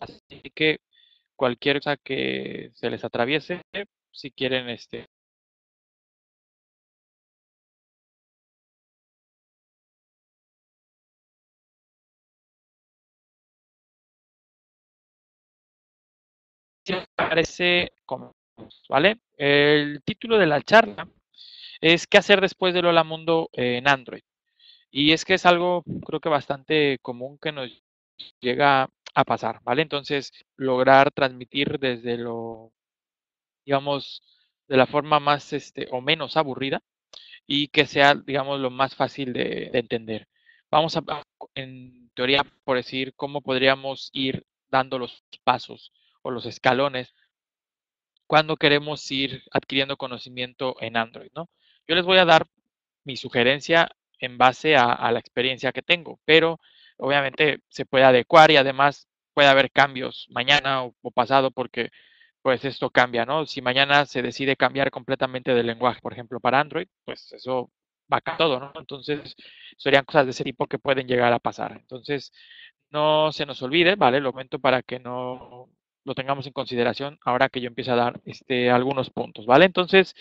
Así que cualquier cosa que se les atraviese, si quieren aparece como, ¿vale? El título de la charla es ¿qué hacer después del Hola Mundo en Android? Y es que es algo, creo que bastante común que nos llega a pasar, ¿vale? Entonces, lograr transmitir desde lo, digamos, de la forma más o menos aburrida y que sea, digamos, lo más fácil de entender. Vamos a, en teoría, por decir, cómo podríamos ir dando los pasos o los escalones cuando queremos ir adquiriendo conocimiento en Android, ¿no? Yo les voy a dar mi sugerencia en base a la experiencia que tengo, pero obviamente se puede adecuar y además puede haber cambios mañana o pasado porque pues esto cambia, ¿no? Si mañana se decide cambiar completamente de lenguaje, por ejemplo, para Android, pues eso va a cambiar todo, ¿no? Entonces serían cosas de ese tipo que pueden llegar a pasar. Entonces no se nos olvide, ¿vale? Lo comento para que no lo tengamos en consideración ahora que yo empiezo a dar algunos puntos, ¿vale? Entonces,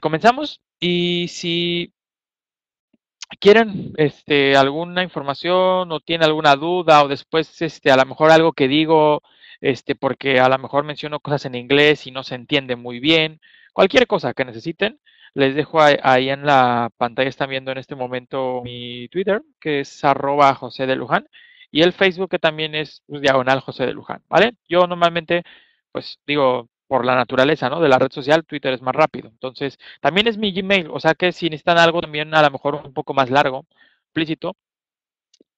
comenzamos y si quieren alguna información o tienen alguna duda o después a lo mejor algo que digo, porque a lo mejor menciono cosas en inglés y no se entiende muy bien, cualquier cosa que necesiten, les dejo ahí en la pantalla, están viendo en este momento mi Twitter, que es @José de Luján. Y el Facebook que también es diagonal José de Luján, ¿vale? Yo normalmente, pues digo, por la naturaleza, ¿no? De la red social, Twitter es más rápido. Entonces, también es mi Gmail, o sea que si necesitan algo también a lo mejor un poco más largo, explícito,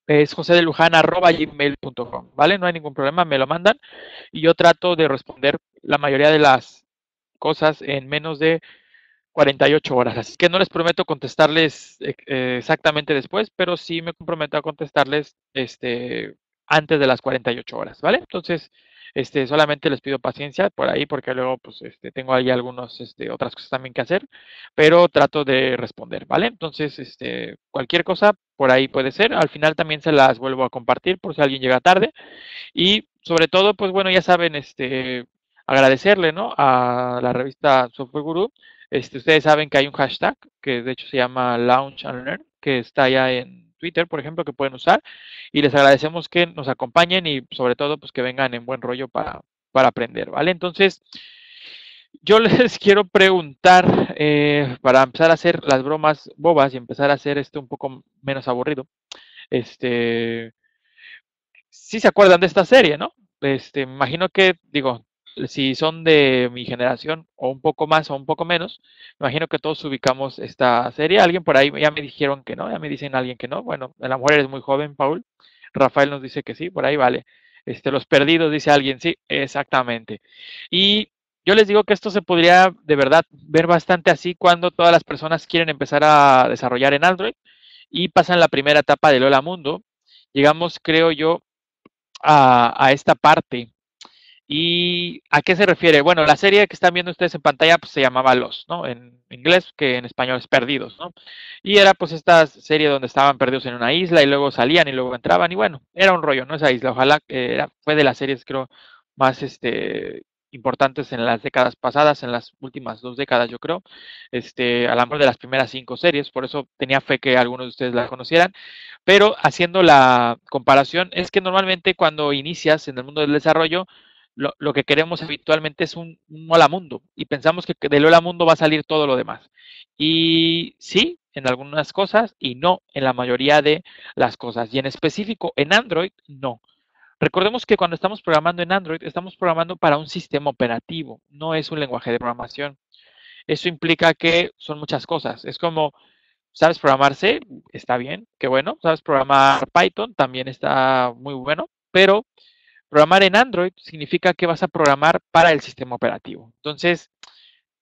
es josedeluján@gmail.com, ¿vale? No hay ningún problema, me lo mandan y yo trato de responder la mayoría de las cosas en menos de 48 horas, así que no les prometo contestarles exactamente después, pero sí me comprometo a contestarles antes de las 48 horas, ¿vale? Entonces, solamente les pido paciencia por ahí, porque luego pues tengo ahí algunas otras cosas también que hacer, pero trato de responder, ¿vale? Entonces, cualquier cosa por ahí puede ser, al final también se las vuelvo a compartir por si alguien llega tarde y sobre todo, pues bueno, ya saben, agradecerle, ¿no? A la revista Software Guru. Ustedes saben que hay un hashtag que de hecho se llama Launch and Learn, que está allá en Twitter, por ejemplo, que pueden usar. Y les agradecemos que nos acompañen y sobre todo pues que vengan en buen rollo para aprender, ¿vale? Entonces, yo les quiero preguntar, para empezar a hacer las bromas bobas y empezar a hacer esto un poco menos aburrido, ¿sí se acuerdan de esta serie, no? Me imagino que, digo, si son de mi generación, o un poco más o un poco menos, me imagino que todos ubicamos esta serie. Alguien por ahí, ya me dijeron que no, ya me dicen alguien que no. Bueno, a lo mejor eres muy joven, Paul. Rafael nos dice que sí, por ahí vale. Los Perdidos, dice alguien, sí, exactamente. Y yo les digo que esto se podría, de verdad, ver bastante así cuando todas las personas quieren empezar a desarrollar en Android y pasan la primera etapa del Hola Mundo. Llegamos, creo yo, a esta parte. ¿Y a qué se refiere? Bueno, la serie que están viendo ustedes en pantalla pues, se llamaba Lost, ¿no? En inglés, que en español es Perdidos, ¿no? Y era pues esta serie donde estaban perdidos en una isla y luego salían y luego entraban y bueno, era un rollo, ¿no? Esa isla, ojalá, fue de las series creo más importantes en las décadas pasadas, en las últimas 2 décadas yo creo, a lo mejor de las primeras 5 series, por eso tenía fe que algunos de ustedes la conocieran, pero haciendo la comparación es que normalmente cuando inicias en el mundo del desarrollo, lo que queremos habitualmente es un hola mundo y pensamos que del hola mundo va a salir todo lo demás. Y sí, en algunas cosas y no en la mayoría de las cosas. Y en específico, en Android, no. Recordemos que cuando estamos programando en Android, estamos programando para un sistema operativo, no es un lenguaje de programación. Eso implica que son muchas cosas. Es como, ¿sabes programar C? Está bien, qué bueno. ¿Sabes programar Python? También está muy bueno, pero programar en Android significa que vas a programar para el sistema operativo. Entonces,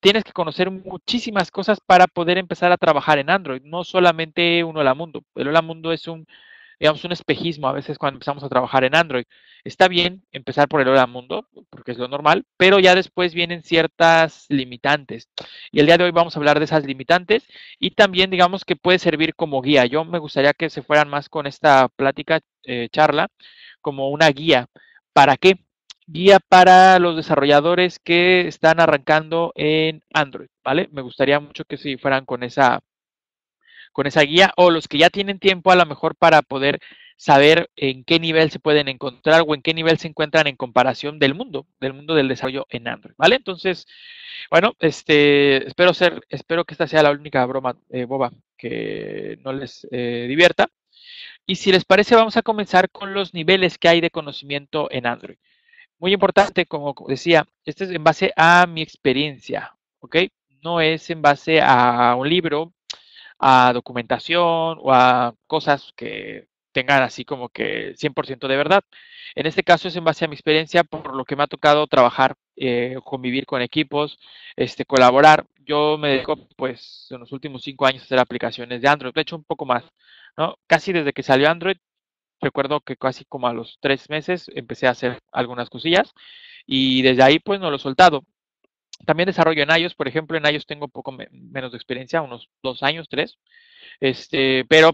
tienes que conocer muchísimas cosas para poder empezar a trabajar en Android, no solamente un hola mundo. El hola mundo es un espejismo a veces cuando empezamos a trabajar en Android. Está bien empezar por el hola mundo, porque es lo normal, pero ya después vienen ciertas limitantes. Y el día de hoy vamos a hablar de esas limitantes y también digamos que puede servir como guía. Yo me gustaría que se fueran más con esta plática, charla, como una guía ¿Para qué? Guía para los desarrolladores que están arrancando en Android, ¿vale? Me gustaría mucho que si fueran con esa guía, o los que ya tienen tiempo a lo mejor para poder saber en qué nivel se pueden encontrar o en qué nivel se encuentran en comparación del mundo del desarrollo en Android, ¿vale? Entonces, bueno, espero que esta sea la única broma boba que no les divierta. Y si les parece, vamos a comenzar con los niveles que hay de conocimiento en Android. Muy importante, como decía, este es en base a mi experiencia, ¿ok? No es en base a un libro, a documentación o a cosas que tengan así como que 100% de verdad. En este caso es en base a mi experiencia, por lo que me ha tocado trabajar, convivir con equipos, colaborar. Yo me dedico, pues, en los últimos 5 años a hacer aplicaciones de Android. De hecho, un poco más, ¿no? Casi desde que salió Android. Recuerdo que casi como a los 3 meses empecé a hacer algunas cosillas y desde ahí pues no lo he soltado. También desarrollo en iOS, por ejemplo, en iOS tengo poco menos de experiencia, unos 2 años, 3. Pero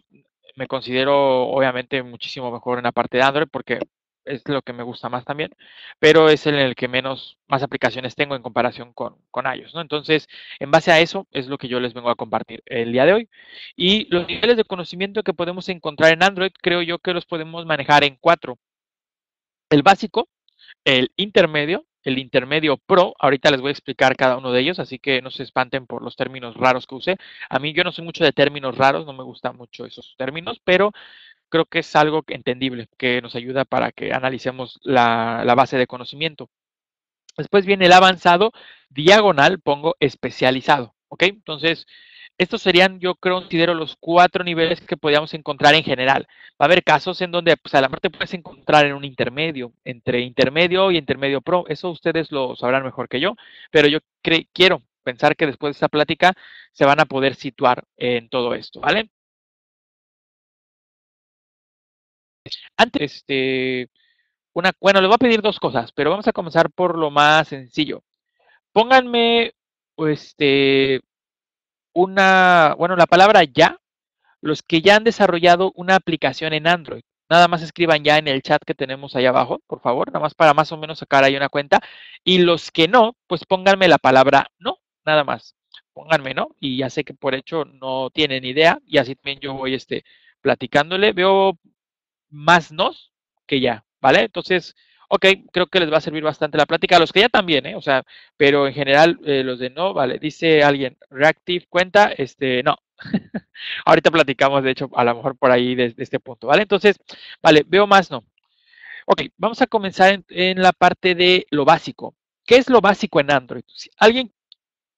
me considero obviamente muchísimo mejor en la parte de Android porque es lo que me gusta más también, pero es en el que más aplicaciones tengo en comparación con iOS, ¿no? Entonces, en base a eso es lo que yo les vengo a compartir el día de hoy. Y los niveles de conocimiento que podemos encontrar en Android, creo yo que los podemos manejar en 4. El básico, el intermedio pro, ahorita les voy a explicar cada uno de ellos, así que no se espanten por los términos raros que usé. A mí yo no soy mucho de términos raros, no me gustan mucho esos términos, pero creo que es algo entendible, que nos ayuda para que analicemos la base de conocimiento. Después viene el avanzado, diagonal, pongo especializado, ¿ok? Entonces, estos serían, yo creo, considero los 4 niveles que podíamos encontrar en general. Va a haber casos en donde, pues, a la parte puedes encontrar en un intermedio, entre intermedio y intermedio pro. Eso ustedes lo sabrán mejor que yo, pero yo quiero pensar que después de esta plática se van a poder situar en todo esto, ¿vale? Antes, bueno, les voy a pedir 2 cosas, pero vamos a comenzar por lo más sencillo. Pónganme, la palabra ya, los que ya han desarrollado una aplicación en Android. Nada más escriban ya en el chat que tenemos ahí abajo, por favor, nada más para más o menos sacar ahí una cuenta. Y los que no, pues pónganme la palabra no, nada más. Pónganme no, y ya sé que por hecho no tienen idea, y así también yo voy platicándole. Veo más nos que ya, ¿vale? Entonces, ok, creo que les va a servir bastante la plática. A los que ya también, o sea, pero en general los de no, ¿vale? Dice alguien, Reactive cuenta, no. Ahorita platicamos, de hecho, a lo mejor por ahí de este punto, ¿vale? Entonces, vale, veo más no. Ok, vamos a comenzar en la parte de lo básico. ¿Qué es lo básico en Android? Si alguien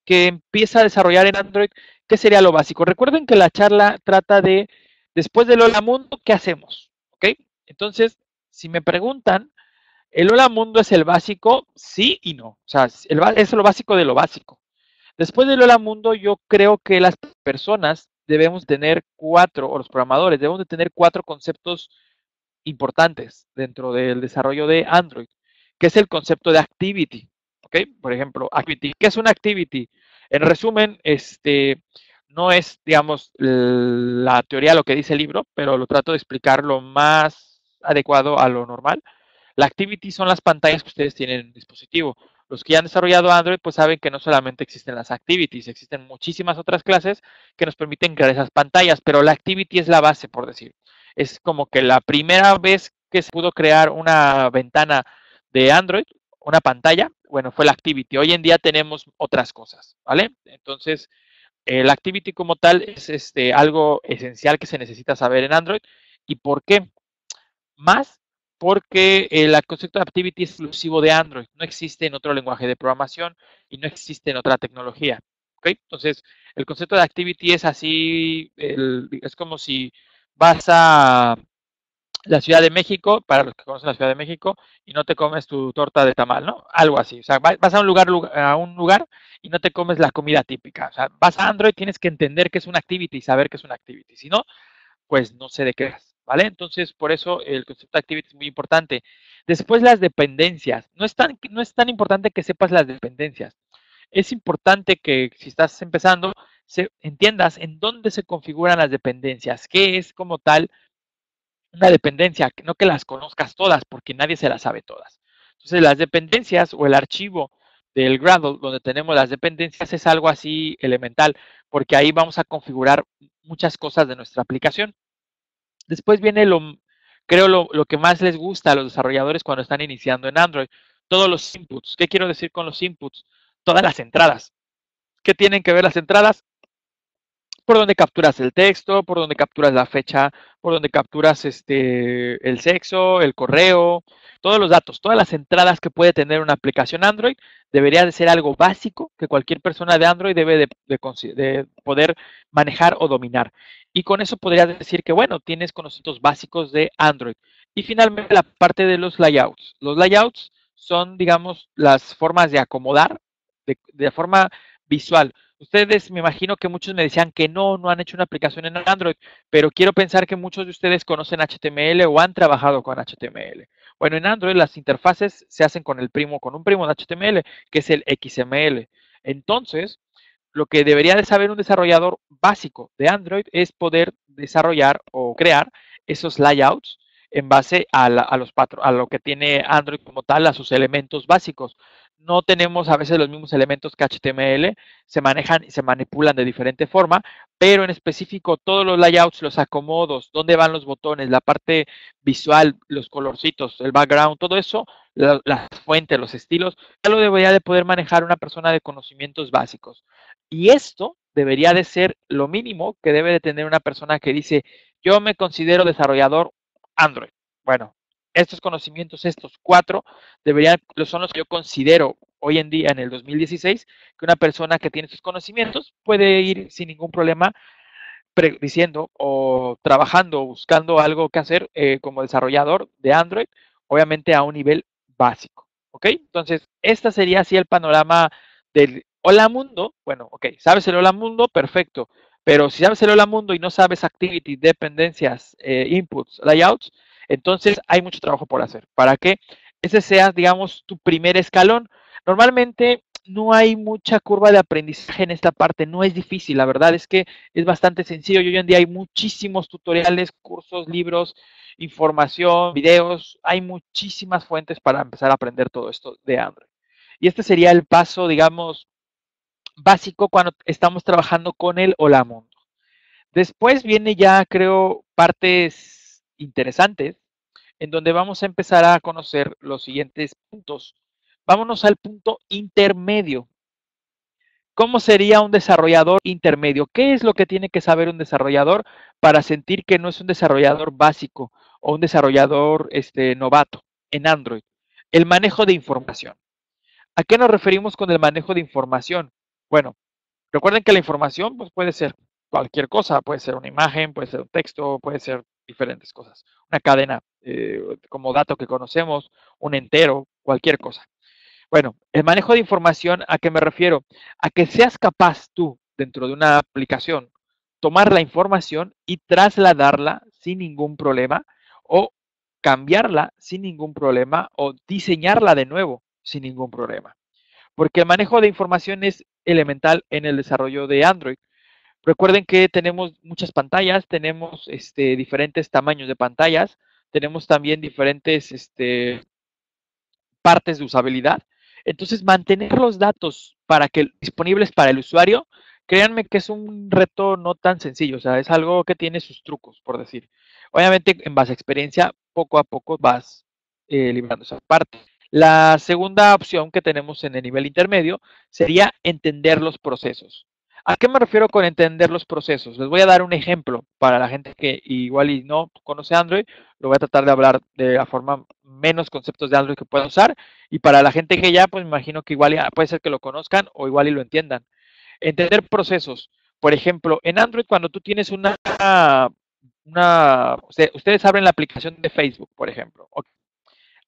que empieza a desarrollar en Android, ¿qué sería lo básico? Recuerden que la charla trata de, después del hola mundo, ¿qué hacemos? Entonces, si me preguntan, ¿el hola mundo es el básico? Sí y no. O sea, es lo básico de lo básico. Después del hola mundo, yo creo que las personas debemos tener 4, o los programadores, debemos de tener 4 conceptos importantes dentro del desarrollo de Android, que es el concepto de activity. ¿Ok? Por ejemplo, activity. ¿Qué es una activity? En resumen, no es, digamos, la teoría lo que dice el libro, pero lo trato de explicar lo más adecuado a lo normal. La activity son las pantallas que ustedes tienen en el dispositivo. Los que ya han desarrollado Android, pues saben que no solamente existen las activities, existen muchísimas otras clases que nos permiten crear esas pantallas, pero la activity es la base, por decir. Es como que la primera vez que se pudo crear una ventana de Android, una pantalla, bueno, fue la activity. Hoy en día tenemos otras cosas, ¿vale? Entonces, la activity como tal es algo esencial que se necesita saber en Android. ¿Y por qué? Más porque el concepto de activity es exclusivo de Android. No existe en otro lenguaje de programación y no existe en otra tecnología. ¿Okay? Entonces, el concepto de activity es así, es como si vas a la Ciudad de México, para los que conocen la Ciudad de México, y no te comes tu torta de tamal, ¿no? Algo así. O sea, vas a un lugar y no te comes la comida típica. O sea, vas a Android, tienes que entender que es una activity y saber que es una activity. Si no, pues no sé de qué es, ¿vale? Entonces, por eso el concepto de activity es muy importante. Después, las dependencias. No es tan importante que sepas las dependencias. Es importante que, si estás empezando, entiendas en dónde se configuran las dependencias, qué es como tal una dependencia, no que las conozcas todas, porque nadie se las sabe todas. Entonces, las dependencias o el archivo del Gradle, donde tenemos las dependencias, es algo así elemental, porque ahí vamos a configurar muchas cosas de nuestra aplicación. Después viene, creo, lo que más les gusta a los desarrolladores cuando están iniciando en Android, todos los inputs. ¿Qué quiero decir con los inputs? Todas las entradas. ¿Qué tienen que ver las entradas? Por donde capturas el texto, por donde capturas la fecha, por donde capturas el sexo, el correo, todos los datos, todas las entradas que puede tener una aplicación Android, debería de ser algo básico que cualquier persona de Android debe de poder manejar o dominar. Y con eso podrías decir que, bueno, tienes conocimientos básicos de Android. Y finalmente la parte de los layouts. Los layouts son, digamos, las formas de acomodar de forma visual. Ustedes, me imagino que muchos me decían que no han hecho una aplicación en Android, pero quiero pensar que muchos de ustedes conocen HTML o han trabajado con HTML. Bueno, en Android las interfaces se hacen con un primo de HTML, que es el XML. Entonces, lo que debería de saber un desarrollador básico de Android es poder desarrollar o crear esos layouts en base a lo que tiene Android como tal, a sus elementos básicos. No tenemos a veces los mismos elementos que HTML, se manejan y se manipulan de diferente forma, pero en específico todos los layouts, los acomodos, dónde van los botones, la parte visual, los colorcitos, el background, todo eso, las fuentes, los estilos, ya lo debería de poder manejar una persona de conocimientos básicos. Y esto debería de ser lo mínimo que debe de tener una persona que dice, yo me considero desarrollador Android. Bueno, estos conocimientos, estos cuatro, son los que yo considero hoy en día, en el 2016, que una persona que tiene estos conocimientos puede ir sin ningún problema diciendo o trabajando, buscando algo que hacer como desarrollador de Android, obviamente a un nivel básico, ¿ok? Entonces, este sería así el panorama del Hola Mundo. Bueno, ok, ¿sabes el Hola Mundo? Perfecto. Pero si sabes el Hola Mundo y no sabes Activity, Dependencias, Inputs, Layouts, entonces hay mucho trabajo por hacer para que ese sea, digamos, tu primer escalón. Normalmente no hay mucha curva de aprendizaje en esta parte, no es difícil, la verdad es que es bastante sencillo. Hoy en día hay muchísimos tutoriales, cursos, libros, información, videos, hay muchísimas fuentes para empezar a aprender todo esto de Android. Y este sería el paso, digamos, básico cuando estamos trabajando con el Hola Mundo. Después viene ya, creo, partes interesantes, en donde vamos a empezar a conocer los siguientes puntos. Vámonos al punto intermedio. ¿Cómo sería un desarrollador intermedio? ¿Qué es lo que tiene que saber un desarrollador para sentir que no es un desarrollador básico o un desarrollador novato en Android? El manejo de información. ¿A qué nos referimos con el manejo de información? Bueno, recuerden que la información pues, puede ser cualquier cosa, puede ser una imagen, puede ser un texto, puede ser diferentes cosas, una cadena como dato que conocemos, un entero, cualquier cosa. Bueno, el manejo de información, ¿a qué me refiero? A que seas capaz tú, dentro de una aplicación, tomar la información y trasladarla sin ningún problema o cambiarla sin ningún problema o diseñarla de nuevo sin ningún problema. Porque el manejo de información es elemental en el desarrollo de Android. Recuerden que tenemos muchas pantallas, tenemos diferentes tamaños de pantallas, tenemos también diferentes partes de usabilidad. Entonces, mantener los datos disponibles para el usuario, créanme que es un reto no tan sencillo, o sea, es algo que tiene sus trucos, por decir. Obviamente, en base a experiencia, poco a poco vas librando esa parte. La segunda opción que tenemos en el nivel intermedio sería entender los procesos. ¿A qué me refiero con entender los procesos? Les voy a dar un ejemplo para la gente que igual y no conoce Android. Lo voy a tratar de hablar de la forma menos conceptos de Android que pueda usar. Y para la gente que ya, pues me imagino que igual puede ser que lo conozcan o igual y lo entiendan. Entender procesos. Por ejemplo, en Android cuando tú tienes ustedes abren la aplicación de Facebook, por ejemplo. Okay.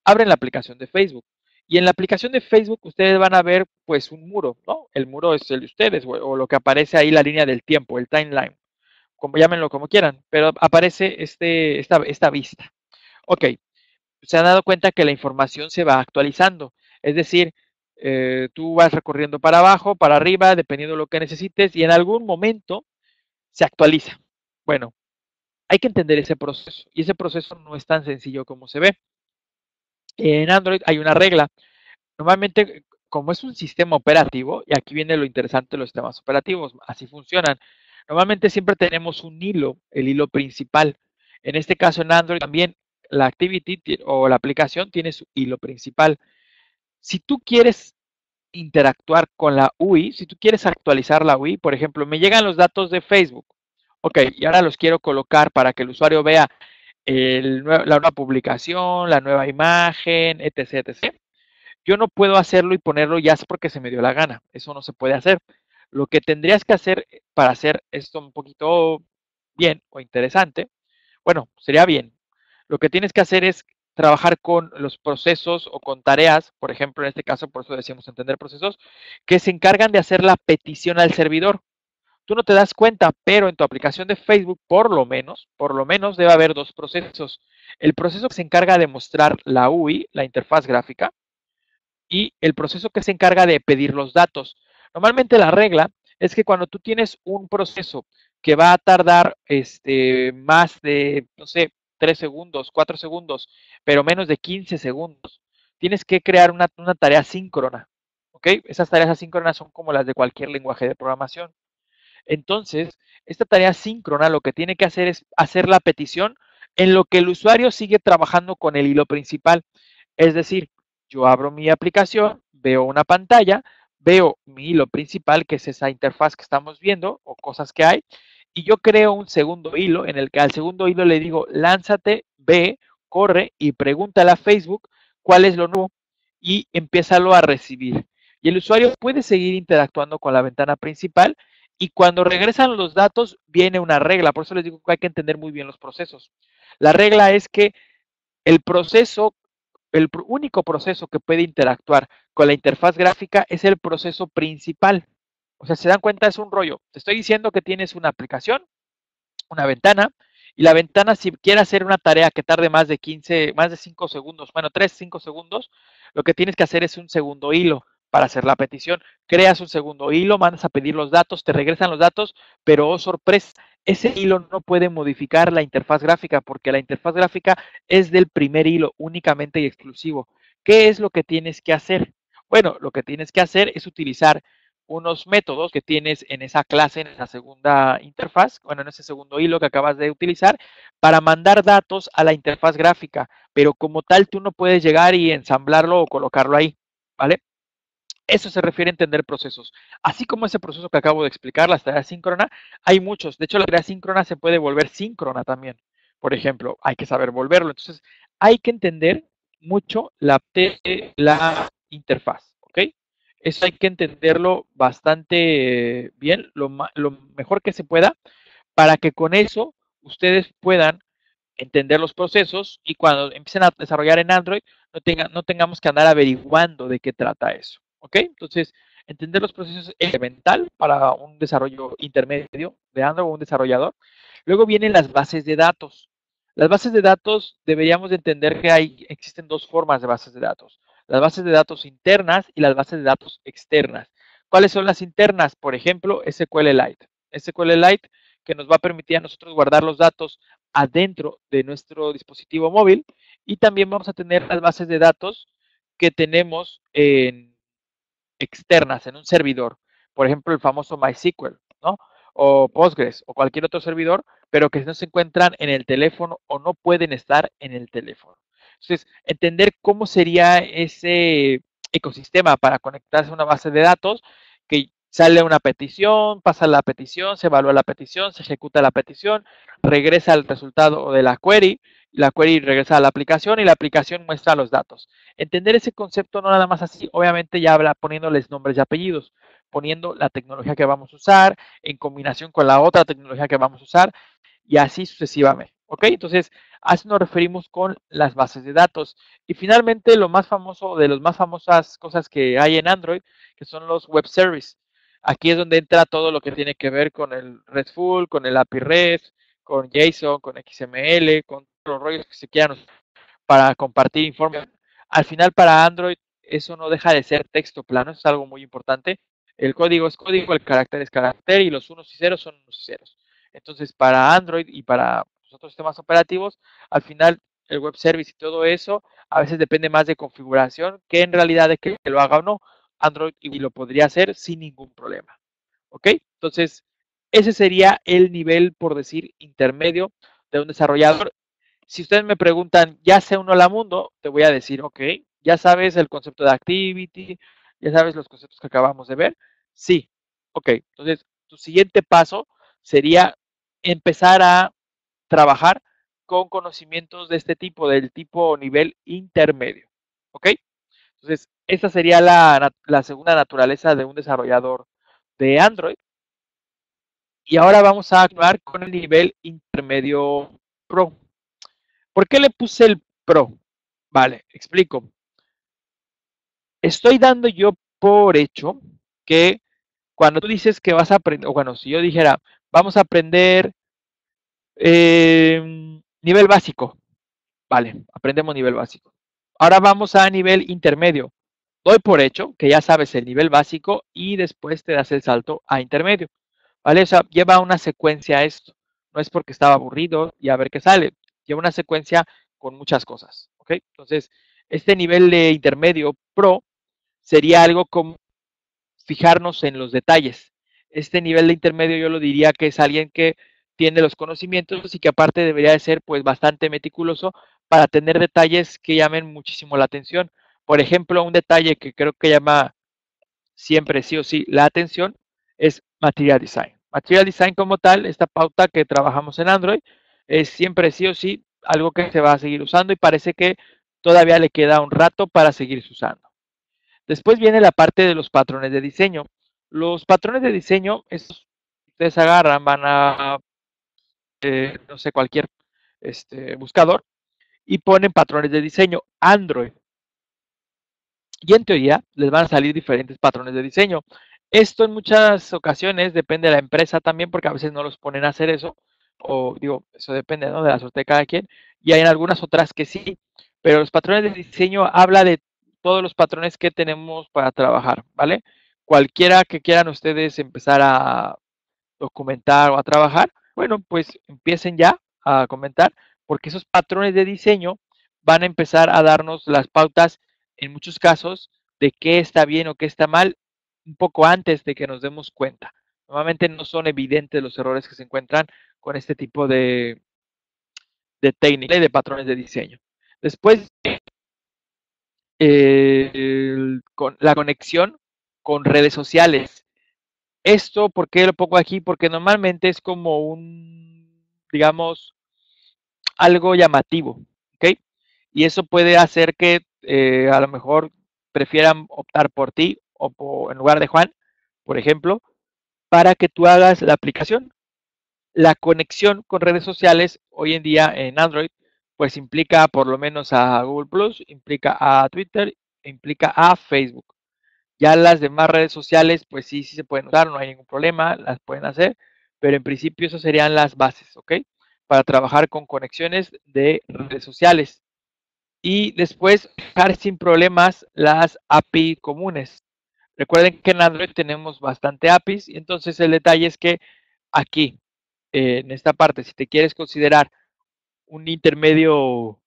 Abren la aplicación de Facebook. Y en la aplicación de Facebook ustedes van a ver pues un muro, ¿no? El muro es el de ustedes o lo que aparece ahí, la línea del tiempo, el timeline, como llámenlo como quieran, pero aparece esta vista. Ok, se han dado cuenta que la información se va actualizando, es decir, tú vas recorriendo para abajo, para arriba, dependiendo de lo que necesites y en algún momento se actualiza. Bueno, Hay que entender ese proceso, y ese proceso no es tan sencillo como se ve. En Android hay una regla. Normalmente, como es un sistema operativo, y aquí viene lo interesante de los sistemas operativos, así funcionan. Normalmente siempre tenemos un hilo, el hilo principal. En este caso en Android también la activity o la aplicación tiene su hilo principal. Si tú quieres interactuar con la UI, si tú quieres actualizar la UI, por ejemplo, me llegan los datos de Facebook. Ok, y ahora los quiero colocar para que el usuario vea la nueva publicación, la nueva imagen, etc, etc. Yo no puedo hacerlo y ponerlo ya porque se me dio la gana. Eso no se puede hacer. Lo que tendrías que hacer para hacer esto un poquito bien o interesante, bueno, sería bien. Lo que tienes que hacer es trabajar con los procesos o con tareas, por ejemplo, en este caso, por eso decimos entender procesos, que se encargan de hacer la petición al servidor. Tú no te das cuenta, pero en tu aplicación de Facebook, por lo menos debe haber dos procesos. El proceso que se encarga de mostrar la UI, la interfaz gráfica, y el proceso que se encarga de pedir los datos. Normalmente la regla es que cuando tú tienes un proceso que va a tardar más de, no sé, 3 segundos, 4 segundos, pero menos de 15 segundos, tienes que crear una tarea síncrona, ¿ok? Esas tareas asíncronas son como las de cualquier lenguaje de programación. Entonces, esta tarea síncrona lo que tiene que hacer es hacer la petición en lo que el usuario sigue trabajando con el hilo principal. Es decir, yo abro mi aplicación, veo una pantalla, veo mi hilo principal, que es esa interfaz que estamos viendo o cosas que hay, y yo creo un segundo hilo en el que al segundo hilo le digo, lánzate, ve, corre y pregúntale a Facebook cuál es lo nuevo y empiézalo a recibir. Y el usuario puede seguir interactuando con la ventana principal y cuando regresan los datos viene una regla. Por eso les digo que hay que entender muy bien los procesos. La regla es que el proceso... El único proceso que puede interactuar con la interfaz gráfica es el proceso principal. O sea, se dan cuenta, es un rollo. Te estoy diciendo que tienes una aplicación, una ventana, y la ventana, si quiere hacer una tarea que tarde más de 5 segundos, bueno, 3, 5 segundos, lo que tienes que hacer es un segundo hilo para hacer la petición. Creas un segundo hilo, mandas a pedir los datos, te regresan los datos, pero, oh sorpresa, ese hilo no puede modificar la interfaz gráfica porque la interfaz gráfica es del primer hilo únicamente y exclusivo. ¿Qué es lo que tienes que hacer? Bueno, lo que tienes que hacer es utilizar unos métodos que tienes en esa clase, en esa segunda interfaz, bueno, en ese segundo hilo que acabas de utilizar, para mandar datos a la interfaz gráfica. Pero como tal, tú no puedes llegar y ensamblarlo o colocarlo ahí, ¿vale? Eso se refiere a entender procesos. Así como ese proceso que acabo de explicar, la tarea síncrona, hay muchos. De hecho, la tarea síncrona se puede volver síncrona también. Por ejemplo, hay que saber volverlo. Entonces, hay que entender mucho la interfaz, ¿ok? Eso hay que entenderlo bastante bien, lo mejor que se pueda, para que con eso ustedes puedan entender los procesos y cuando empiecen a desarrollar en Android, no tengamos que andar averiguando de qué trata eso. ¿Ok? Entonces, entender los procesos es elemental para un desarrollo intermedio de Android o un desarrollador. Luego vienen las bases de datos. Las bases de datos deberíamos de entender que existen dos formas de bases de datos. Las bases de datos internas y las bases de datos externas. ¿Cuáles son las internas? Por ejemplo, SQLite. SQLite que nos va a permitir a nosotros guardar los datos adentro de nuestro dispositivo móvil. Y también vamos a tener las bases de datos que tenemos en externas en un servidor, por ejemplo el famoso MySQL, ¿no? O Postgres o cualquier otro servidor, pero que no se encuentran en el teléfono o no pueden estar en el teléfono. Entonces, entender cómo sería ese ecosistema para conectarse a una base de datos que sale una petición, pasa la petición, se evalúa la petición, se ejecuta la petición, regresa el resultado de la query regresa a la aplicación y la aplicación muestra los datos. Entender ese concepto no nada más así, obviamente ya habla poniéndoles nombres y apellidos, poniendo la tecnología que vamos a usar en combinación con la otra tecnología que vamos a usar y así sucesivamente. ¿Ok? Entonces, a eso nos referimos con las bases de datos. Y finalmente, lo más famoso de las más famosas cosas que hay en Android, que son los web services. Aquí es donde entra todo lo que tiene que ver con el RESTful, con el API REST, con JSON, con XML, con todos los rollos que se quieran para compartir informes. Al final, para Android, eso no deja de ser texto plano, es algo muy importante. El código es código, el carácter es carácter y los unos y ceros son unos y ceros. Entonces, para Android y para los otros sistemas operativos, al final el web service y todo eso a veces depende más de configuración que en realidad de que lo haga o no. Android y lo podría hacer sin ningún problema. ¿Ok? Entonces, ese sería el nivel, por decir, intermedio de un desarrollador. Si ustedes me preguntan, ¿ya sé un hola mundo? Te voy a decir, ok, ya sabes el concepto de activity, ya sabes los conceptos que acabamos de ver. Sí, ok. Entonces, tu siguiente paso sería empezar a trabajar con conocimientos de este tipo, del tipo o nivel intermedio. ¿Ok? Entonces, esta sería la segunda naturaleza de un desarrollador de Android. Y ahora vamos a actuar con el nivel intermedio Pro. ¿Por qué le puse el Pro? Vale, explico. Estoy dando yo por hecho que cuando tú dices que vas a aprender, o bueno, si yo dijera, vamos a aprender nivel básico. Vale, aprendemos nivel básico. Ahora vamos a nivel intermedio. Doy por hecho que ya sabes el nivel básico y después te das el salto a intermedio. ¿Vale? O sea, lleva una secuencia esto. No es porque estaba aburrido y a ver qué sale. Lleva una secuencia con muchas cosas. ¿Ok? Entonces, este nivel de intermedio pro sería algo como fijarnos en los detalles. Este nivel de intermedio yo lo diría que es alguien que tiene los conocimientos y que aparte debería de ser pues bastante meticuloso para tener detalles que llamen muchísimo la atención. Por ejemplo, un detalle que creo que llama siempre sí o sí la atención es Material Design. Material Design como tal, esta pauta que trabajamos en Android, es siempre sí o sí algo que se va a seguir usando y parece que todavía le queda un rato para seguirse usando. Después viene la parte de los patrones de diseño. Los patrones de diseño, estos ustedes agarran, van a no sé, cualquier buscador y ponen patrones de diseño Android. Y en teoría les van a salir diferentes patrones de diseño. Esto en muchas ocasiones depende de la empresa también, porque a veces no los ponen a hacer eso, o digo, eso depende, ¿no?, de la suerte de cada quien, y hay en algunas otras que sí, pero los patrones de diseño habla de todos los patrones que tenemos para trabajar, ¿vale? Cualquiera que quieran ustedes empezar a documentar o a trabajar, bueno, pues empiecen ya a comentar, porque esos patrones de diseño van a empezar a darnos las pautas, en muchos casos, de qué está bien o qué está mal, un poco antes de que nos demos cuenta. Normalmente no son evidentes los errores que se encuentran con este tipo de técnica y de patrones de diseño. Después, con la conexión con redes sociales. Esto, ¿por qué lo pongo aquí? Porque normalmente es como un, digamos, algo llamativo, ¿ok? Y eso puede hacer que a lo mejor prefieran optar por ti o por, en lugar de Juan, por ejemplo, para que tú hagas la aplicación. La conexión con redes sociales hoy en día en Android, pues implica por lo menos a Google Plus, implica a Twitter, implica a Facebook. Ya las demás redes sociales, pues sí, sí se pueden usar, no hay ningún problema, las pueden hacer, pero en principio eso serían las bases, ¿ok? Para trabajar con conexiones de redes sociales. Y después, dejar sin problemas las API comunes. Recuerden que en Android tenemos bastante APIs, y entonces el detalle es que aquí, en esta parte, si te quieres considerar un intermedio,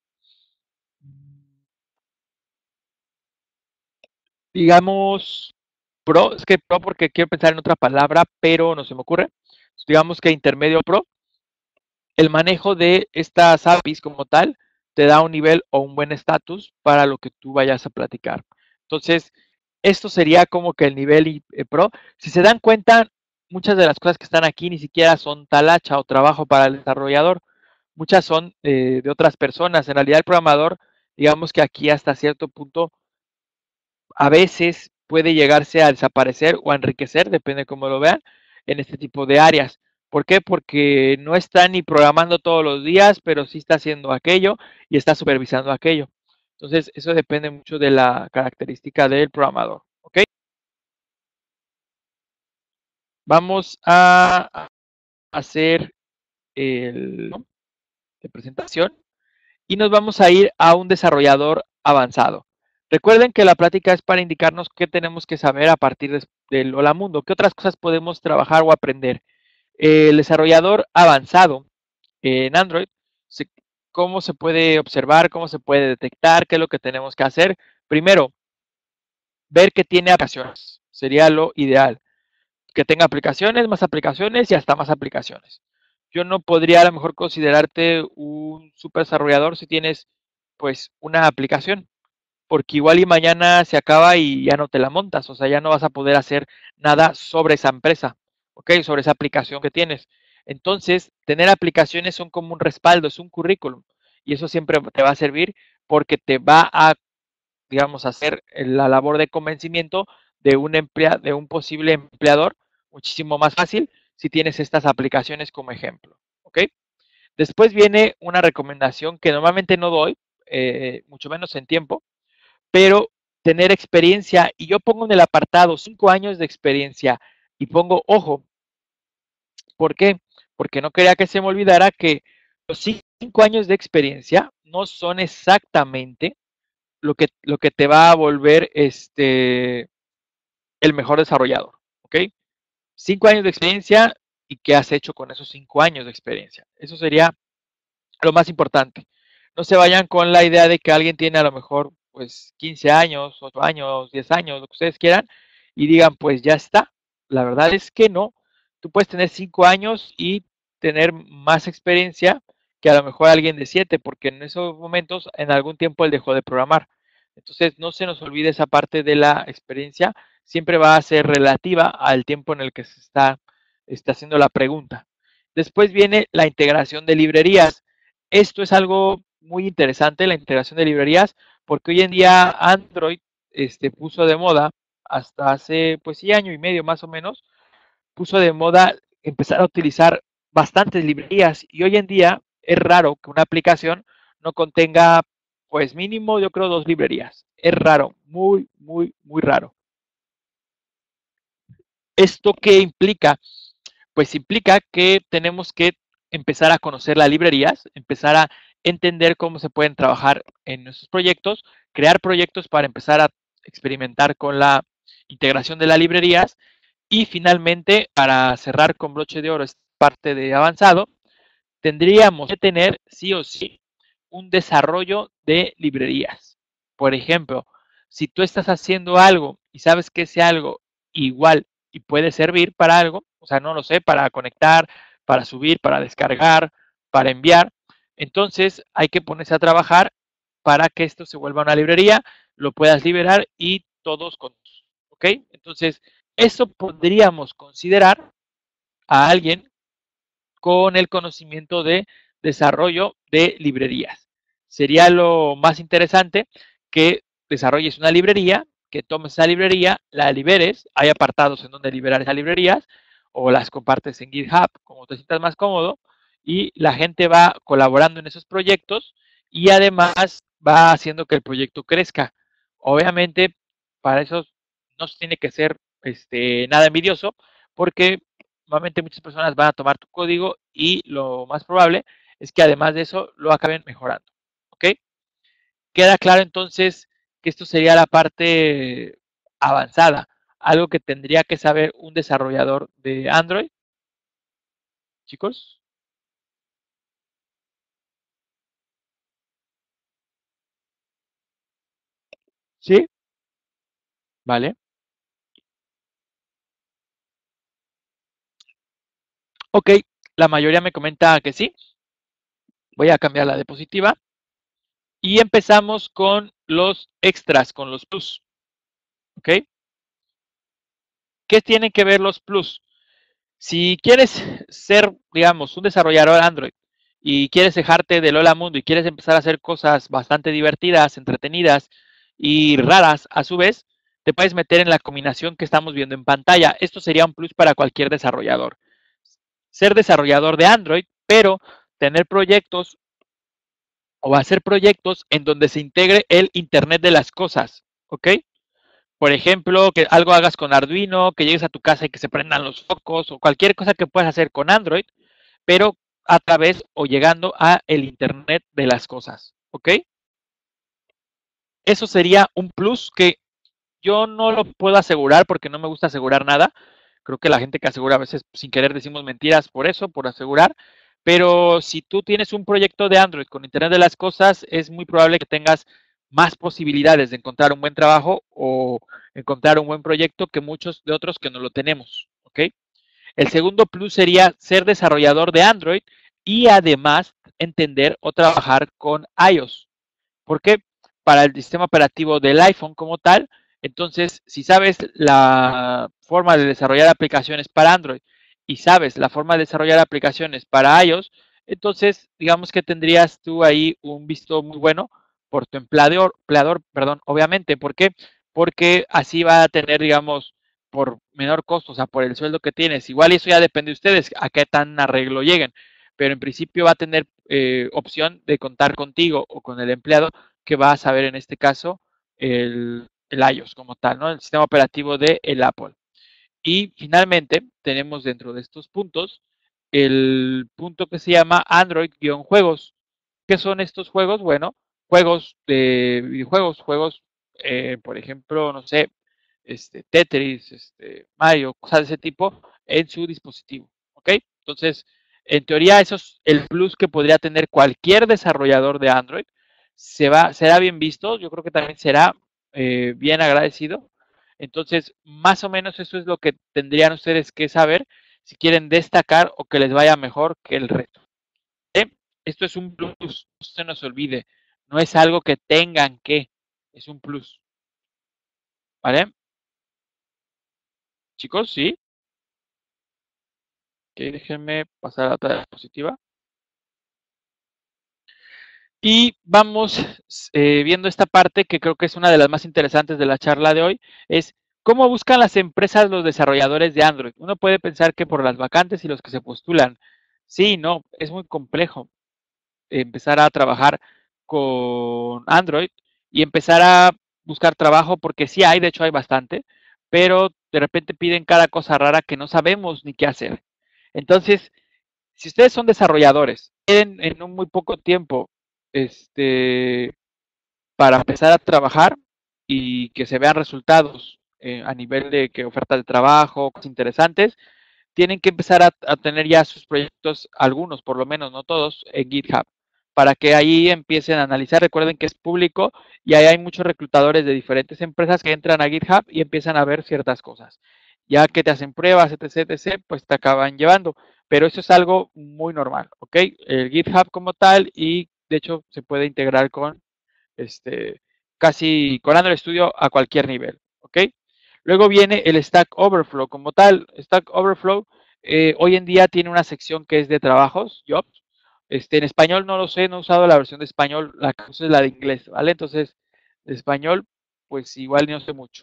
digamos, pro, es que pro porque quiero pensar en otra palabra, pero no se me ocurre. Digamos que intermedio pro, el manejo de estas APIs como tal te da un nivel o un buen estatus para lo que tú vayas a platicar. Entonces, esto sería como que el nivel pro. Si se dan cuenta, muchas de las cosas que están aquí ni siquiera son talacha o trabajo para el desarrollador. Muchas son de otras personas. En realidad, el programador, digamos que aquí hasta cierto punto, a veces puede llegarse a desaparecer o a enriquecer, depende de cómo lo vean, en este tipo de áreas. ¿Por qué? Porque no está ni programando todos los días, pero sí está haciendo aquello y está supervisando aquello. Entonces, eso depende mucho de la característica del programador. ¿Ok? Vamos a hacer la presentación y nos vamos a ir a un desarrollador avanzado. Recuerden que la plática es para indicarnos qué tenemos que saber a partir del Hola Mundo, qué otras cosas podemos trabajar o aprender. El desarrollador avanzado en Android, cómo se puede observar, cómo se puede detectar, qué es lo que tenemos que hacer. Primero, ver que tiene aplicaciones. Sería lo ideal. Que tenga aplicaciones y hasta más aplicaciones. Yo no podría a lo mejor considerarte un super desarrollador si tienes pues una aplicación, porque igual y mañana se acaba y ya no te la montas, o sea, ya no vas a poder hacer nada sobre esa empresa, ¿ok? Sobre esa aplicación que tienes. Entonces, tener aplicaciones son como un respaldo, es un currículum, y eso siempre te va a servir porque te va a, digamos, hacer la labor de convencimiento de un posible empleador muchísimo más fácil si tienes estas aplicaciones como ejemplo, ¿ok? Después viene una recomendación que normalmente no doy, mucho menos en tiempo, pero tener experiencia, y yo pongo en el apartado 5 años de experiencia, y pongo, ojo, ¿por qué? Porque no quería que se me olvidara que los 5 años de experiencia no son exactamente lo que te va a volver el mejor desarrollador, ¿ok? 5 años de experiencia y qué has hecho con esos 5 años de experiencia. Eso sería lo más importante. No se vayan con la idea de que alguien tiene a lo mejor pues 15 años, 8 años, 10 años, lo que ustedes quieran, y digan pues ya está. La verdad es que no. Tú puedes tener 5 años y tener más experiencia que a lo mejor alguien de 7, porque en esos momentos en algún tiempo él dejó de programar. Entonces no se nos olvide esa parte de la experiencia. Siempre va a ser relativa al tiempo en el que se está haciendo la pregunta. Después viene la integración de librerías. Esto es algo muy interesante, la integración de librerías, porque hoy en día Android puso de moda, hasta hace pues sí, año y medio más o menos, puso de moda empezar a utilizar bastantes librerías, y hoy en día es raro que una aplicación no contenga pues mínimo, yo creo, 2 librerías. Es raro, muy, muy, muy raro. ¿Esto qué implica? Pues implica que tenemos que empezar a conocer las librerías, empezar a entender cómo se pueden trabajar en nuestros proyectos, crear proyectos para empezar a experimentar con la integración de las librerías y finalmente, para cerrar con broche de oro esta parte de avanzado, tendríamos que tener sí o sí un desarrollo de librerías. Por ejemplo, si tú estás haciendo algo y sabes que ese algo igual y puede servir para algo, o sea, no lo sé, para conectar, para subir, para descargar, para enviar, entonces hay que ponerse a trabajar para que esto se vuelva una librería, lo puedas liberar y todos con, ¿ok? Entonces, eso podríamos considerar a alguien con el conocimiento de desarrollo de librerías. Sería lo más interesante que desarrolles una librería, que tomes esa librería, la liberes, hay apartados en donde liberar esas librerías, o las compartes en GitHub, como te sientas más cómodo, y la gente va colaborando en esos proyectos y además va haciendo que el proyecto crezca. Obviamente, para eso no se tiene que ser nada envidioso, porque normalmente muchas personas van a tomar tu código y lo más probable es que además de eso lo acaben mejorando, ¿ok? Queda claro entonces que esto sería la parte avanzada, algo que tendría que saber un desarrollador de Android. Chicos. ¿Sí? Vale. Ok, la mayoría me comenta que sí. Voy a cambiar la diapositiva. Y empezamos con los extras, con los plus. ¿Ok? ¿Qué tienen que ver los plus? Si quieres ser, digamos, un desarrollador Android y quieres dejarte del hola mundo y quieres empezar a hacer cosas bastante divertidas, entretenidas y raras a su vez, te puedes meter en la combinación que estamos viendo en pantalla. Esto sería un plus para cualquier desarrollador. Ser desarrollador de Android, pero tener proyectos o hacer proyectos en donde se integre el Internet de las cosas, ¿ok? Por ejemplo, que algo hagas con Arduino, que llegues a tu casa y que se prendan los focos, o cualquier cosa que puedas hacer con Android, pero a través o llegando a el Internet de las cosas, ¿ok? Eso sería un plus que yo no lo puedo asegurar porque no me gusta asegurar nada. Creo que la gente que asegura a veces sin querer decimos mentiras por eso, por asegurar. Pero si tú tienes un proyecto de Android con Internet de las Cosas, es muy probable que tengas más posibilidades de encontrar un buen trabajo o encontrar un buen proyecto que muchos de otros que no lo tenemos, ¿ok? El segundo plus sería ser desarrollador de Android y además entender o trabajar con iOS. ¿Por qué? Para el sistema operativo del iPhone como tal. Entonces, si sabes la forma de desarrollar aplicaciones para Android y sabes la forma de desarrollar aplicaciones para iOS, entonces digamos que tendrías tú ahí un visto muy bueno por tu empleador, perdón, obviamente. ¿Por qué? Porque así va a tener, digamos, por menor costo, o sea, por el sueldo que tienes. Igual eso ya depende de ustedes, a qué tan arreglo lleguen. Pero en principio va a tener opción de contar contigo o con el empleado que va a saber, en este caso, el iOS como tal, ¿no? El sistema operativo de el Apple. Y finalmente tenemos dentro de estos puntos el punto que se llama Android-juegos. ¿Qué son estos juegos? Bueno, juegos de videojuegos, juegos, por ejemplo, no sé, Tetris, Mario, cosas de ese tipo en su dispositivo, ¿ok? Entonces, en teoría, eso es el plus que podría tener cualquier desarrollador de Android. Será bien visto, yo creo que también será bien agradecido. Entonces, más o menos eso es lo que tendrían ustedes que saber si quieren destacar o que les vaya mejor que el resto. Esto es un plus, no se nos olvide. No es algo que tengan que, es un plus. ¿Vale? Chicos, ¿sí? Okay, déjenme pasar a otra diapositiva. Y vamos viendo esta parte que creo que es una de las más interesantes de la charla de hoy, es cómo buscan las empresas los desarrolladores de Android. Uno puede pensar que por las vacantes y los que se postulan. Sí, no, es muy complejo empezar a trabajar con Android y empezar a buscar trabajo, porque sí hay, de hecho hay bastante, pero de repente piden cada cosa rara que no sabemos ni qué hacer. Entonces, si ustedes son desarrolladores, tienen en un muy poco tiempo para empezar a trabajar y que se vean resultados a nivel de que ofertas de trabajo, cosas interesantes, tienen que empezar a tener ya sus proyectos, algunos por lo menos, no todos, en GitHub, para que ahí empiecen a analizar. Recuerden que es público y ahí hay muchos reclutadores de diferentes empresas que entran a GitHub y empiezan a ver ciertas cosas. Ya que te hacen pruebas, etc., etc., pues te acaban llevando. Pero eso es algo muy normal, ¿ok? El GitHub como tal, y de hecho se puede integrar con casi con Android Studio a cualquier nivel, ¿ok? Luego viene el Stack Overflow como tal. Stack Overflow hoy en día tiene una sección que es de trabajos, jobs. En español no lo sé, no he usado la versión de español, la que uso es la de inglés, ¿vale? Entonces, de español, pues igual no sé mucho.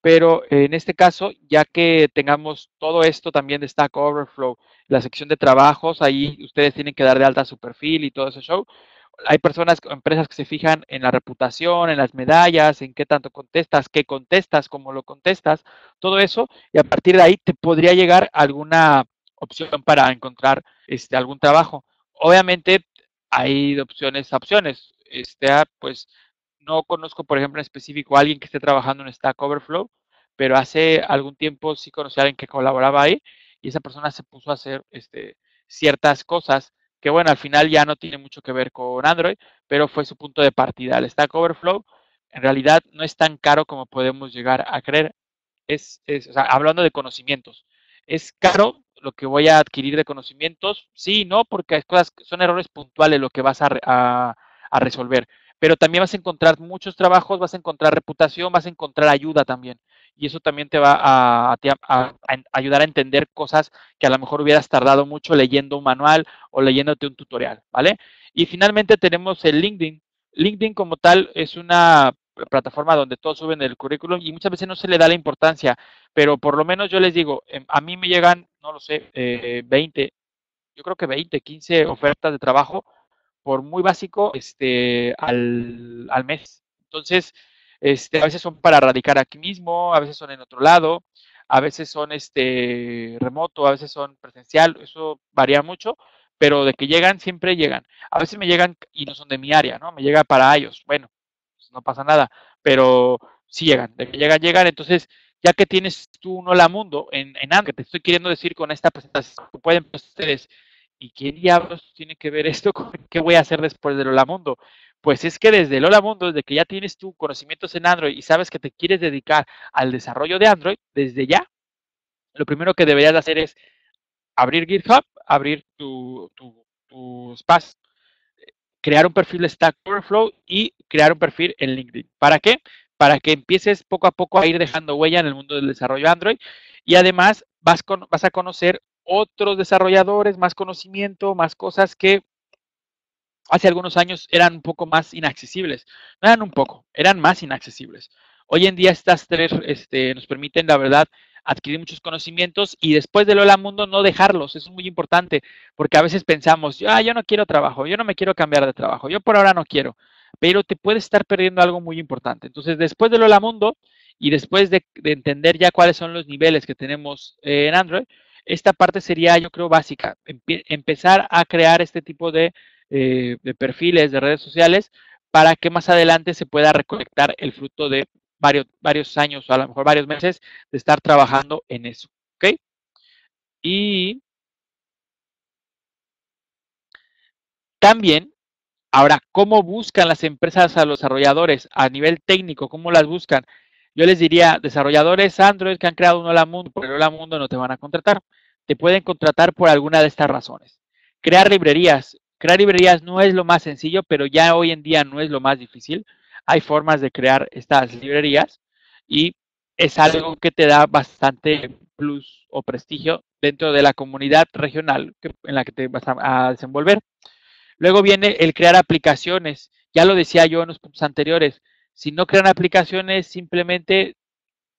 Pero en este caso, ya que tengamos todo esto también de Stack Overflow, la sección de trabajos, ahí ustedes tienen que dar de alta su perfil y todo ese show. Hay personas, empresas que se fijan en la reputación, en las medallas, en qué tanto contestas, qué contestas, cómo lo contestas, todo eso. Y a partir de ahí te podría llegar alguna opción para encontrar algún trabajo. Obviamente hay de opciones a opciones. Pues no conozco, por ejemplo, en específico a alguien que esté trabajando en Stack Overflow, pero hace algún tiempo sí conocí a alguien que colaboraba ahí y esa persona se puso a hacer ciertas cosas que, bueno, al final ya no tiene mucho que ver con Android, pero fue su punto de partida. El Stack Overflow en realidad no es tan caro como podemos llegar a creer. O sea, hablando de conocimientos, ¿es caro lo que voy a adquirir de conocimientos? Sí, no, porque hay cosas, son errores puntuales lo que vas a resolver. Pero también vas a encontrar muchos trabajos, vas a encontrar reputación, vas a encontrar ayuda también. Y eso también te va a ayudar a entender cosas que a lo mejor hubieras tardado mucho leyendo un manual o leyéndote un tutorial, ¿vale? Y finalmente tenemos el LinkedIn. LinkedIn como tal es una plataforma donde todos suben el currículum y muchas veces no se le da la importancia, pero por lo menos yo les digo, a mí me llegan, no lo sé, 20, yo creo que 20, 15 ofertas de trabajo, por muy básico, al mes. Entonces, a veces son para radicar aquí mismo, a veces son en otro lado, a veces son remoto, a veces son presencial, eso varía mucho, pero de que llegan, siempre llegan. A veces me llegan y no son de mi área, ¿no? Me llega para iOS, bueno, pues no pasa nada, pero sí llegan, de que llegan, llegan. Entonces, ya que tienes tú un hola mundo en Android, te estoy queriendo decir con esta presentación, pueden ustedes ¿Y qué diablos tiene que ver esto con qué voy a hacer después del Hola Mundo? Pues es que desde el Hola Mundo, desde que ya tienes tus conocimientos en Android y sabes que te quieres dedicar al desarrollo de Android, desde ya, lo primero que deberías hacer es abrir GitHub, abrir tu espacio, crear un perfil de Stack Overflow y crear un perfil en LinkedIn. ¿Para qué? Para que empieces poco a poco a ir dejando huella en el mundo del desarrollo Android y además vas a conocer otros desarrolladores, más conocimiento, más cosas que hace algunos años eran un poco más inaccesibles. No eran un poco, eran más inaccesibles. Hoy en día estas tres nos permiten, la verdad, adquirir muchos conocimientos y después del Hola Mundo no dejarlos. Eso es muy importante porque a veces pensamos, yo no quiero trabajo, yo no me quiero cambiar de trabajo, yo por ahora no quiero. Pero te puedes estar perdiendo algo muy importante. Entonces, después del Hola Mundo y después de entender ya cuáles son los niveles que tenemos en Android, esta parte sería, yo creo, básica. Empezar a crear este tipo de perfiles, de redes sociales, para que más adelante se pueda recolectar el fruto de varios años, o a lo mejor varios meses, de estar trabajando en eso. ¿Ok? Y también, ahora, ¿cómo buscan las empresas a los desarrolladores a nivel técnico? ¿Cómo las buscan? Yo les diría, desarrolladores Android que han creado un Hola Mundo, por el Hola Mundo no te van a contratar. Te pueden contratar por alguna de estas razones. Crear librerías. Crear librerías no es lo más sencillo, pero ya hoy en día no es lo más difícil. Hay formas de crear estas librerías y es algo que te da bastante plus o prestigio dentro de la comunidad regional en la que te vas a desenvolver. Luego viene el crear aplicaciones. Ya lo decía yo en los puntos anteriores. Si no crean aplicaciones, simplemente,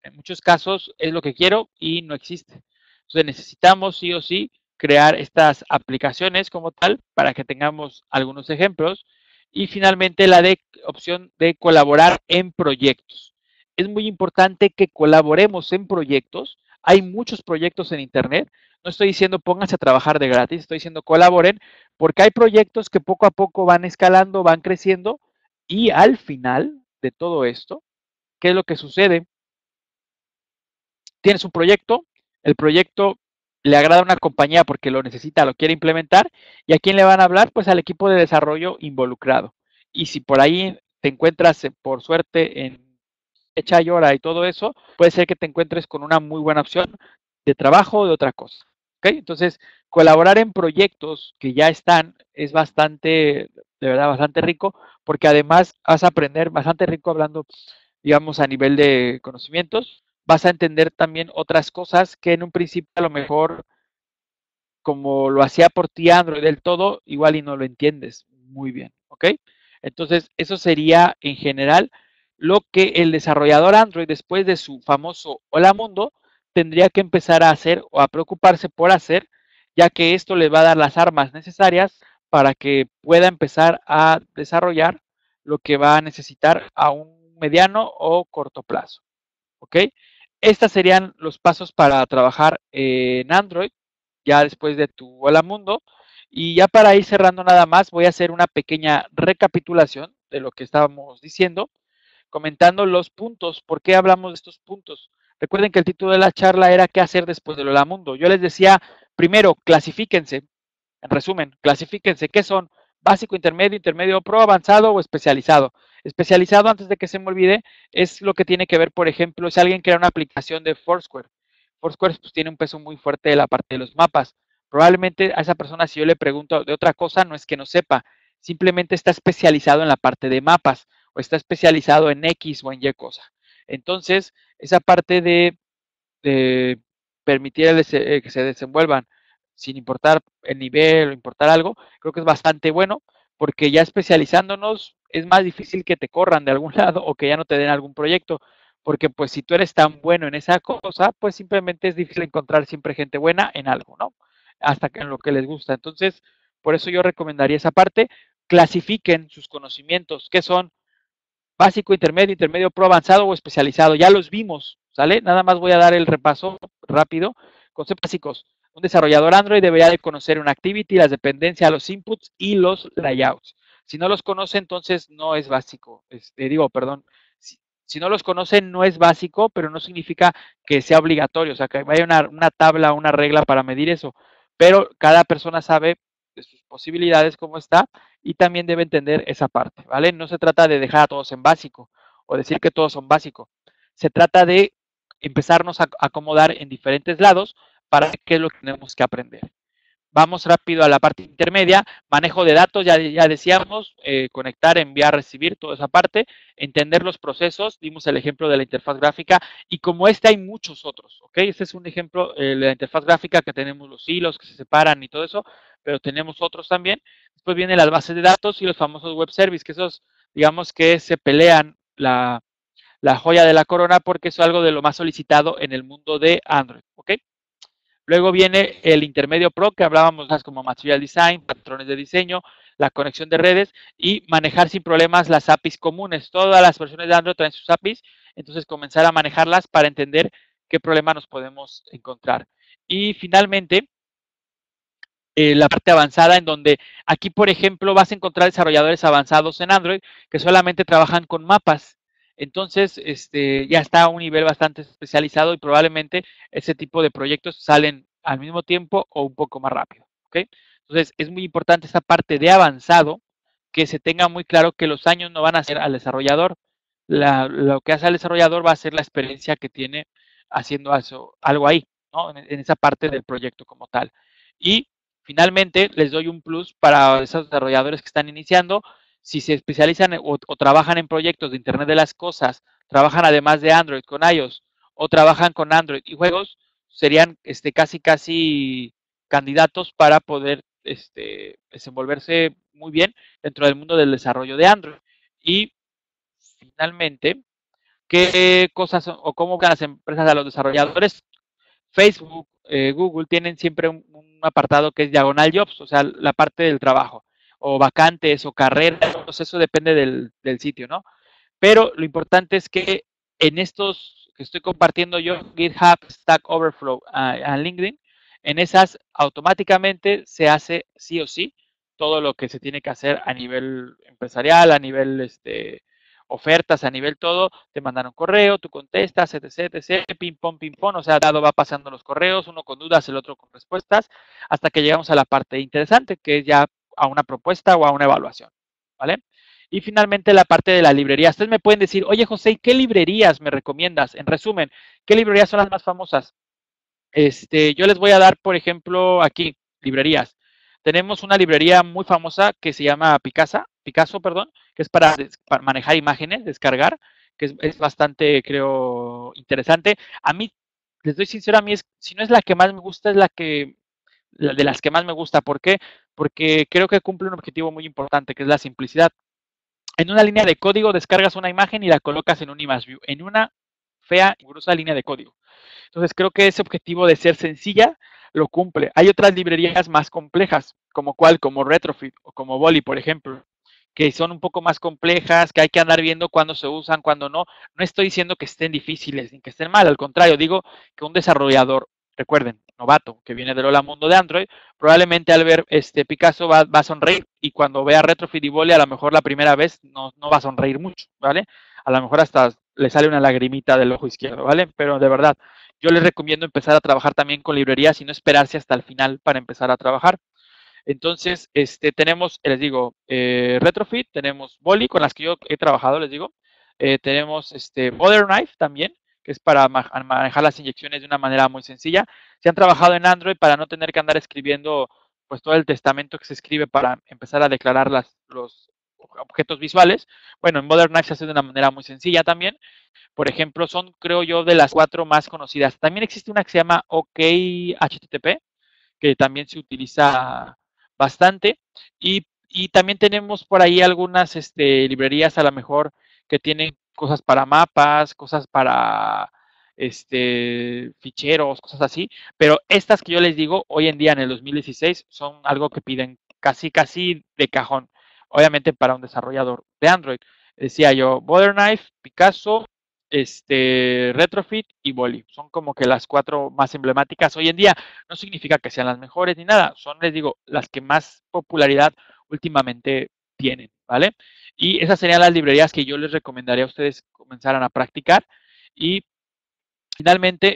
en muchos casos, es lo que quiero y no existe. Entonces, necesitamos sí o sí crear estas aplicaciones como tal para que tengamos algunos ejemplos. Y finalmente, la opción de colaborar en proyectos. Es muy importante que colaboremos en proyectos. Hay muchos proyectos en Internet. No estoy diciendo pónganse a trabajar de gratis, estoy diciendo colaboren, porque hay proyectos que poco a poco van escalando, van creciendo y al final de todo esto, ¿qué es lo que sucede? Tienes un proyecto, el proyecto le agrada a una compañía porque lo necesita, lo quiere implementar, ¿y a quién le van a hablar? Pues al equipo de desarrollo involucrado. Y si por ahí te encuentras, por suerte, en hecha y hora y todo eso, puede ser que te encuentres con una muy buena opción de trabajo o de otra cosa. ¿Ok? Entonces, colaborar en proyectos que ya están es bastante, de verdad, bastante rico, porque además vas a aprender bastante rico hablando, digamos, a nivel de conocimientos. Vas a entender también otras cosas que en un principio a lo mejor, como lo hacía por ti Android del todo, igual y no lo entiendes muy bien. ¿Ok? Entonces, eso sería en general lo que el desarrollador Android, después de su famoso Hola Mundo, tendría que empezar a hacer o a preocuparse por hacer, ya que esto le va a dar las armas necesarias para que pueda empezar a desarrollar lo que va a necesitar a un mediano o corto plazo. ¿Ok? Estos serían los pasos para trabajar en Android, ya después de tu Hola Mundo. Y ya para ir cerrando nada más, voy a hacer una pequeña recapitulación de lo que estábamos diciendo, comentando los puntos, por qué hablamos de estos puntos. Recuerden que el título de la charla era ¿qué hacer después del Hola Mundo? Yo les decía, primero, clasifíquense. En resumen, clasifíquense. ¿Qué son? Básico, intermedio, intermedio pro, avanzado o especializado. Especializado, antes de que se me olvide, es lo que tiene que ver, por ejemplo, si alguien crea una aplicación de Foursquare. Foursquare pues, tiene un peso muy fuerte de la parte de los mapas. Probablemente a esa persona, si yo le pregunto de otra cosa, no es que no sepa. Simplemente está especializado en la parte de mapas o está especializado en X o en Y cosa. Entonces, esa parte de permitir que se desenvuelvan sin importar el nivel o importar algo, creo que es bastante bueno, porque ya especializándonos es más difícil que te corran de algún lado o que ya no te den algún proyecto, porque pues si tú eres tan bueno en esa cosa, pues simplemente es difícil encontrar siempre gente buena en algo, ¿no? Hasta que en lo que les gusta. Entonces, por eso yo recomendaría esa parte. Clasifiquen sus conocimientos, que son básico, intermedio, intermedio pro, avanzado o especializado. Ya los vimos, ¿sale? Nada más voy a dar el repaso rápido. Conceptos básicos. Un desarrollador Android debería de conocer una activity, las dependencias, los inputs y los layouts. Si no los conoce, entonces no es básico. Si no los conoce, no es básico, pero no significa que sea obligatorio. O sea, que vaya una tabla, una regla para medir eso. Pero cada persona sabe de sus posibilidades, cómo está, y también debe entender esa parte, ¿vale? No se trata de dejar a todos en básico o decir que todos son básico. Se trata de empezarnos a acomodar en diferentes lados para qué es lo que tenemos que aprender. Vamos rápido a la parte intermedia, manejo de datos, ya decíamos, conectar, enviar, recibir, toda esa parte, entender los procesos, dimos el ejemplo de la interfaz gráfica, y como este hay muchos otros, ¿ok? Este es un ejemplo de la interfaz gráfica, que tenemos los hilos que se separan y todo eso, pero tenemos otros también. Después vienen las bases de datos y los famosos web service, que esos, digamos que se pelean la joya de la corona, porque es algo de lo más solicitado en el mundo de Android, ¿ok? Luego viene el intermedio pro, que hablábamos como Material Design, patrones de diseño, la conexión de redes y manejar sin problemas las APIs comunes. Todas las versiones de Android traen sus APIs, entonces comenzar a manejarlas para entender qué problema nos podemos encontrar. Y finalmente, la parte avanzada, en donde aquí, por ejemplo, vas a encontrar desarrolladores avanzados en Android que solamente trabajan con mapas. Entonces, ya está a un nivel bastante especializado y probablemente ese tipo de proyectos salen al mismo tiempo o un poco más rápido, ¿ok? Entonces, es muy importante esa parte de avanzado, que se tenga muy claro que los años no van a ser al desarrollador. Lo que hace al desarrollador va a ser la experiencia que tiene haciendo algo ahí, ¿no? En esa parte del proyecto como tal. Y, finalmente, les doy un plus para esos desarrolladores que están iniciando. Si se especializan o trabajan en proyectos de Internet de las Cosas, trabajan además de Android con iOS, o trabajan con Android y juegos, serían casi candidatos para poder desenvolverse muy bien dentro del mundo del desarrollo de Android. Y finalmente, ¿qué cosas o cómo buscan las empresas a los desarrolladores? Facebook, Google tienen siempre un apartado que es diagonal jobs, o sea, la parte del trabajo, o vacantes, o carreras, pues eso depende del sitio, ¿no? Pero lo importante es que en estos que estoy compartiendo yo, GitHub, Stack Overflow, LinkedIn, en esas automáticamente se hace sí o sí todo lo que se tiene que hacer a nivel empresarial, a nivel ofertas, a nivel todo. Te mandan un correo, tú contestas, etc, etc, ping pong, o sea, dado va pasando los correos, uno con dudas, el otro con respuestas, hasta que llegamos a la parte interesante, que es ya a una propuesta o a una evaluación, ¿vale? Y finalmente la parte de la librería. Ustedes me pueden decir, oye, José, ¿qué librerías me recomiendas? En resumen, ¿qué librerías son las más famosas? Yo les voy a dar, por ejemplo, aquí, librerías. Tenemos una librería muy famosa que se llama Picasso, que es para manejar imágenes, descargar, que es bastante, creo, interesante. A mí, les doy sincero, a mí, si no es la que más me gusta, es de las que más me gusta. ¿Por qué? Porque creo que cumple un objetivo muy importante, que es la simplicidad. En una línea de código descargas una imagen y la colocas en un image view, en una fea y gruesa línea de código. Entonces, creo que ese objetivo de ser sencilla lo cumple. Hay otras librerías más complejas, como Retrofit o como Volley, por ejemplo, que son un poco más complejas, que hay que andar viendo cuándo se usan, cuándo no. No estoy diciendo que estén difíciles ni que estén mal, al contrario, digo que un desarrollador, recuerden, novato, que viene del hola mundo de Android, probablemente al ver Picasso va a sonreír, y cuando vea Retrofit y Volley, a lo mejor la primera vez no va a sonreír mucho, ¿vale? A lo mejor hasta le sale una lagrimita del ojo izquierdo, ¿vale? Pero de verdad, yo les recomiendo empezar a trabajar también con librerías y no esperarse hasta el final para empezar a trabajar. Entonces, tenemos, les digo, Retrofit, tenemos Volley, con las que yo he trabajado, les digo, tenemos Butterknife también, que es para manejar las inyecciones de una manera muy sencilla. Se han trabajado en Android para no tener que andar escribiendo pues todo el testamento que se escribe para empezar a declarar los objetos visuales. Bueno, en Butterknife se hace de una manera muy sencilla también. Por ejemplo, son, creo yo, de las 4 más conocidas. También existe una que se llama OK HTTP, que también se utiliza bastante. Y también tenemos por ahí algunas librerías, a lo mejor, que tienen cosas para mapas, cosas para ficheros, cosas así, pero estas que yo les digo hoy en día en el 2016 son algo que piden casi de cajón, obviamente para un desarrollador de Android. Decía yo, Butterknife, Picasso, Retrofit y Volley, son como que las 4 más emblemáticas hoy en día. No significa que sean las mejores ni nada, son, les digo, las que más popularidad últimamente tienen, ¿vale? Y esas serían las librerías que yo les recomendaría a ustedes comenzaran a practicar. Y Finalmente,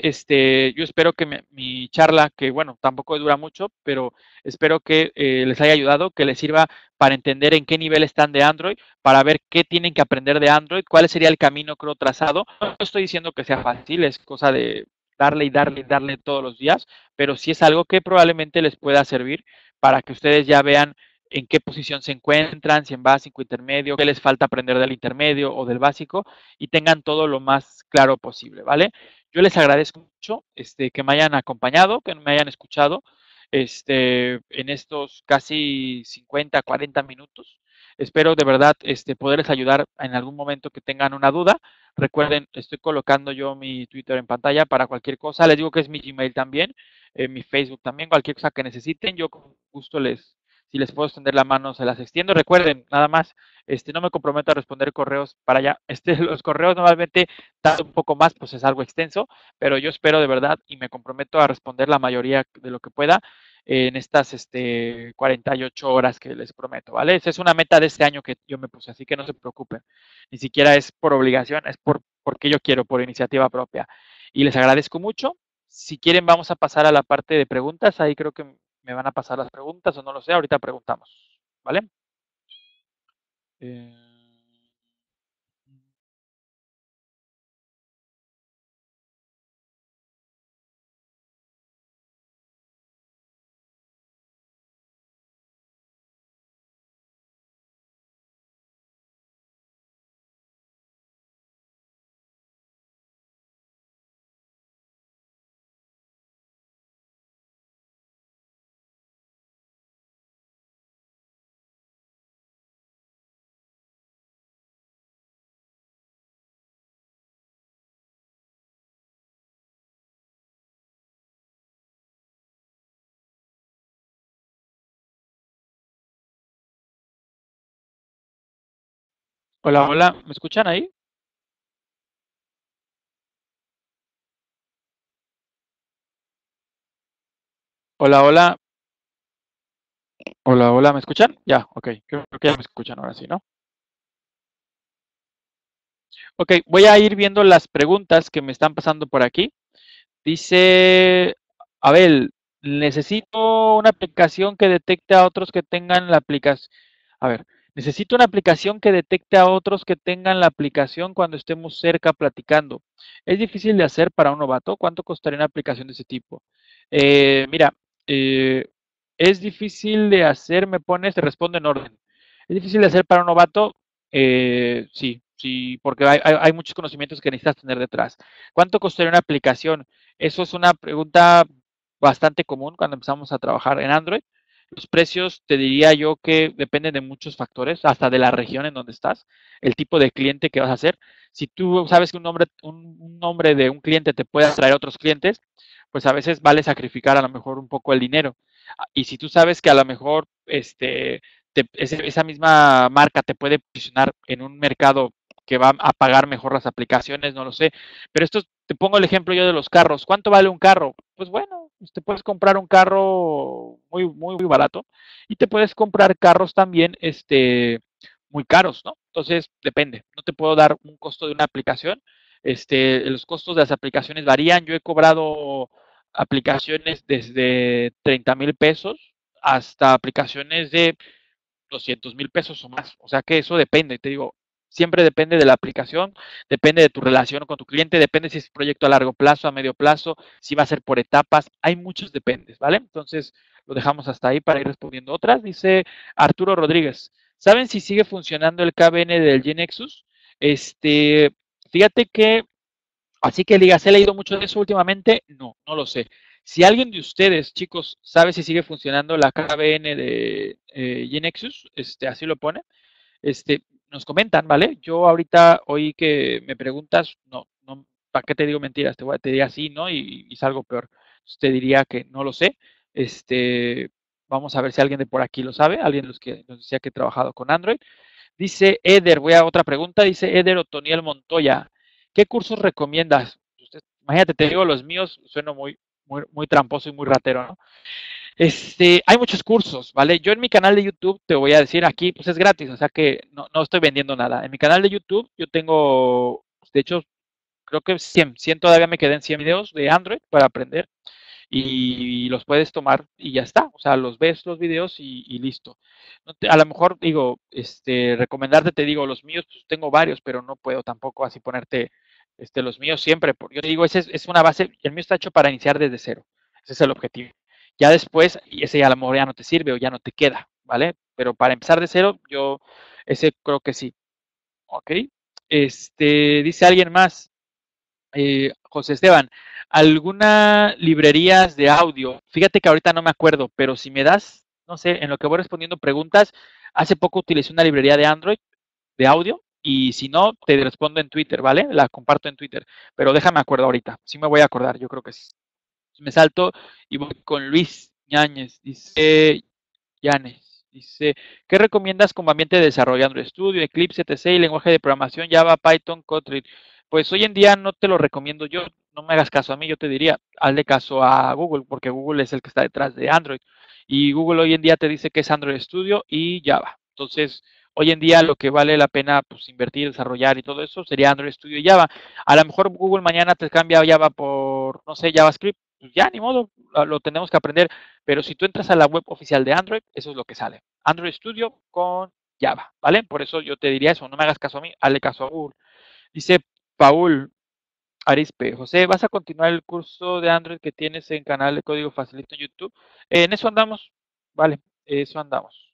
yo espero que mi charla, que bueno, tampoco dura mucho, pero espero que les haya ayudado, que les sirva para entender en qué nivel están de Android, para ver qué tienen que aprender de Android, cuál sería el camino creo trazado. No estoy diciendo que sea fácil, es cosa de darle y darle y darle todos los días, pero sí es algo que probablemente les pueda servir para que ustedes ya vean en qué posición se encuentran, si en básico, intermedio, qué les falta aprender del intermedio o del básico, y tengan todo lo más claro posible, ¿vale? Yo les agradezco mucho que me hayan acompañado, que me hayan escuchado en estos casi 50, 40 minutos. Espero de verdad poderles ayudar en algún momento que tengan una duda. Recuerden, estoy colocando yo mi Twitter en pantalla para cualquier cosa. Les digo que es mi Gmail también, mi Facebook también, cualquier cosa que necesiten. Yo con gusto si les puedo extender la mano, se las extiendo. Recuerden, nada más, no me comprometo a responder correos para allá. Los correos normalmente tardan un poco más, pues es algo extenso, pero yo espero de verdad y me comprometo a responder la mayoría de lo que pueda en estas 48 horas que les prometo, ¿vale? Esa es una meta de este año que yo me puse, así que no se preocupen. Ni siquiera es por obligación, es porque yo quiero, por iniciativa propia. Y les agradezco mucho. Si quieren, vamos a pasar a la parte de preguntas. Ahí creo que me van a pasar las preguntas o no lo sé, ahorita preguntamos, ¿vale? Hola, hola, ¿me escuchan ahí? Hola, hola. Hola, hola, ¿me escuchan? Ya, ok, creo que ya me escuchan ahora sí, ¿no? Ok, voy a ir viendo las preguntas que me están pasando por aquí. Dice Abel, necesito una aplicación que detecte a otros que tengan la aplicación. A ver. Necesito una aplicación que detecte a otros que tengan la aplicación cuando estemos cerca platicando. ¿Es difícil de hacer para un novato? ¿Cuánto costaría una aplicación de ese tipo? Mira, es difícil de hacer, te respondo en orden. ¿Es difícil de hacer para un novato? Sí, porque hay muchos conocimientos que necesitas tener detrás. ¿Cuánto costaría una aplicación? Eso es una pregunta bastante común cuando empezamos a trabajar en Android. Los precios te diría yo que dependen de muchos factores, hasta de la región en donde estás, el tipo de cliente que vas a hacer. Si tú sabes que un nombre de un cliente te puede atraer a otros clientes, pues a veces vale sacrificar a lo mejor un poco el dinero. Y si tú sabes que a lo mejor esa misma marca te puede posicionar en un mercado que va a pagar mejor las aplicaciones, no lo sé. Pero te pongo el ejemplo yo de los carros. ¿Cuánto vale un carro? Pues bueno, te puedes comprar un carro muy, muy, muy barato y te puedes comprar carros también muy caros, ¿no? Entonces, depende. No te puedo dar un costo de una aplicación. Los costos de las aplicaciones varían. Yo he cobrado aplicaciones desde 30,000 pesos hasta aplicaciones de 200,000 pesos o más. O sea que eso depende, te digo. Siempre depende de la aplicación, depende de tu relación con tu cliente, depende si es proyecto a largo plazo, a medio plazo, si va a ser por etapas. Hay muchos dependes, ¿vale? Entonces, lo dejamos hasta ahí para ir respondiendo otras. Dice Arturo Rodríguez, ¿saben si sigue funcionando el KVN del Genexus? Fíjate que, así que digas, ¿he leído mucho de eso últimamente? No, no lo sé. Si alguien de ustedes, chicos, sabe si sigue funcionando la KVN de Genexus, así lo pone, nos comentan, ¿vale? Yo ahorita hoy que me preguntas, no, ¿para qué te digo mentiras? Te diría sí, ¿no? Y salgo peor. Entonces, te diría que no lo sé. Vamos a ver si alguien de por aquí lo sabe, alguien de los que nos decía que he trabajado con Android. Dice Eder, voy a otra pregunta, dice Eder Otoniel Montoya, ¿qué cursos recomiendas? Imagínate, te digo los míos, sueno muy, muy, muy tramposo y muy ratero, ¿no? Hay muchos cursos, ¿vale? Yo en mi canal de YouTube, te voy a decir aquí, pues es gratis, o sea que no estoy vendiendo nada. En mi canal de YouTube yo tengo, de hecho, creo que 100 todavía me quedan 100 videos de Android para aprender. Y los puedes tomar y ya está. O sea, los ves los videos y listo. No te, a lo mejor, digo, recomendarte, te digo, los míos, pues tengo varios, pero no puedo tampoco así ponerte los míos siempre. Yo te digo, ese es una base, el mío está hecho para iniciar desde cero. Ese es el objetivo. Ya después, ese ya a lo mejor ya no te sirve o ya no te queda, ¿vale? Pero para empezar de cero, yo ese creo que sí. ¿Ok? Dice alguien más. José Esteban, ¿alguna librerías de audio? Fíjate que ahorita no me acuerdo, pero si me das, no sé, en lo que voy respondiendo preguntas, hace poco utilicé una librería de Android, de audio, y si no, te respondo en Twitter, ¿vale? La comparto en Twitter, pero déjame acuerdo ahorita, sí me voy a acordar, yo creo que sí. Me salto y voy con Luis Ñañez, dice Llanes, dice, ¿qué recomiendas como ambiente de desarrollo? Android Studio, Eclipse, etc, y lenguaje de programación, Java, Python, Kotlin. Pues hoy en día no te lo recomiendo yo, no me hagas caso a mí, yo te diría, hazle caso a Google, porque Google es el que está detrás de Android. Y Google hoy en día te dice que es Android Studio y Java. Entonces, hoy en día lo que vale la pena pues, invertir, desarrollar y todo eso sería Android Studio y Java. A lo mejor Google mañana te cambia Java por, no sé, JavaScript, pues ya ni modo, lo tenemos que aprender. Pero si tú entras a la web oficial de Android, eso es lo que sale. Android Studio con Java, ¿vale? Por eso yo te diría eso, no me hagas caso a mí, hazle caso a Google. Dice Paul Arispe, José, ¿vas a continuar el curso de Android que tienes en canal de Código Facilito en YouTube? En eso andamos, vale, eso andamos.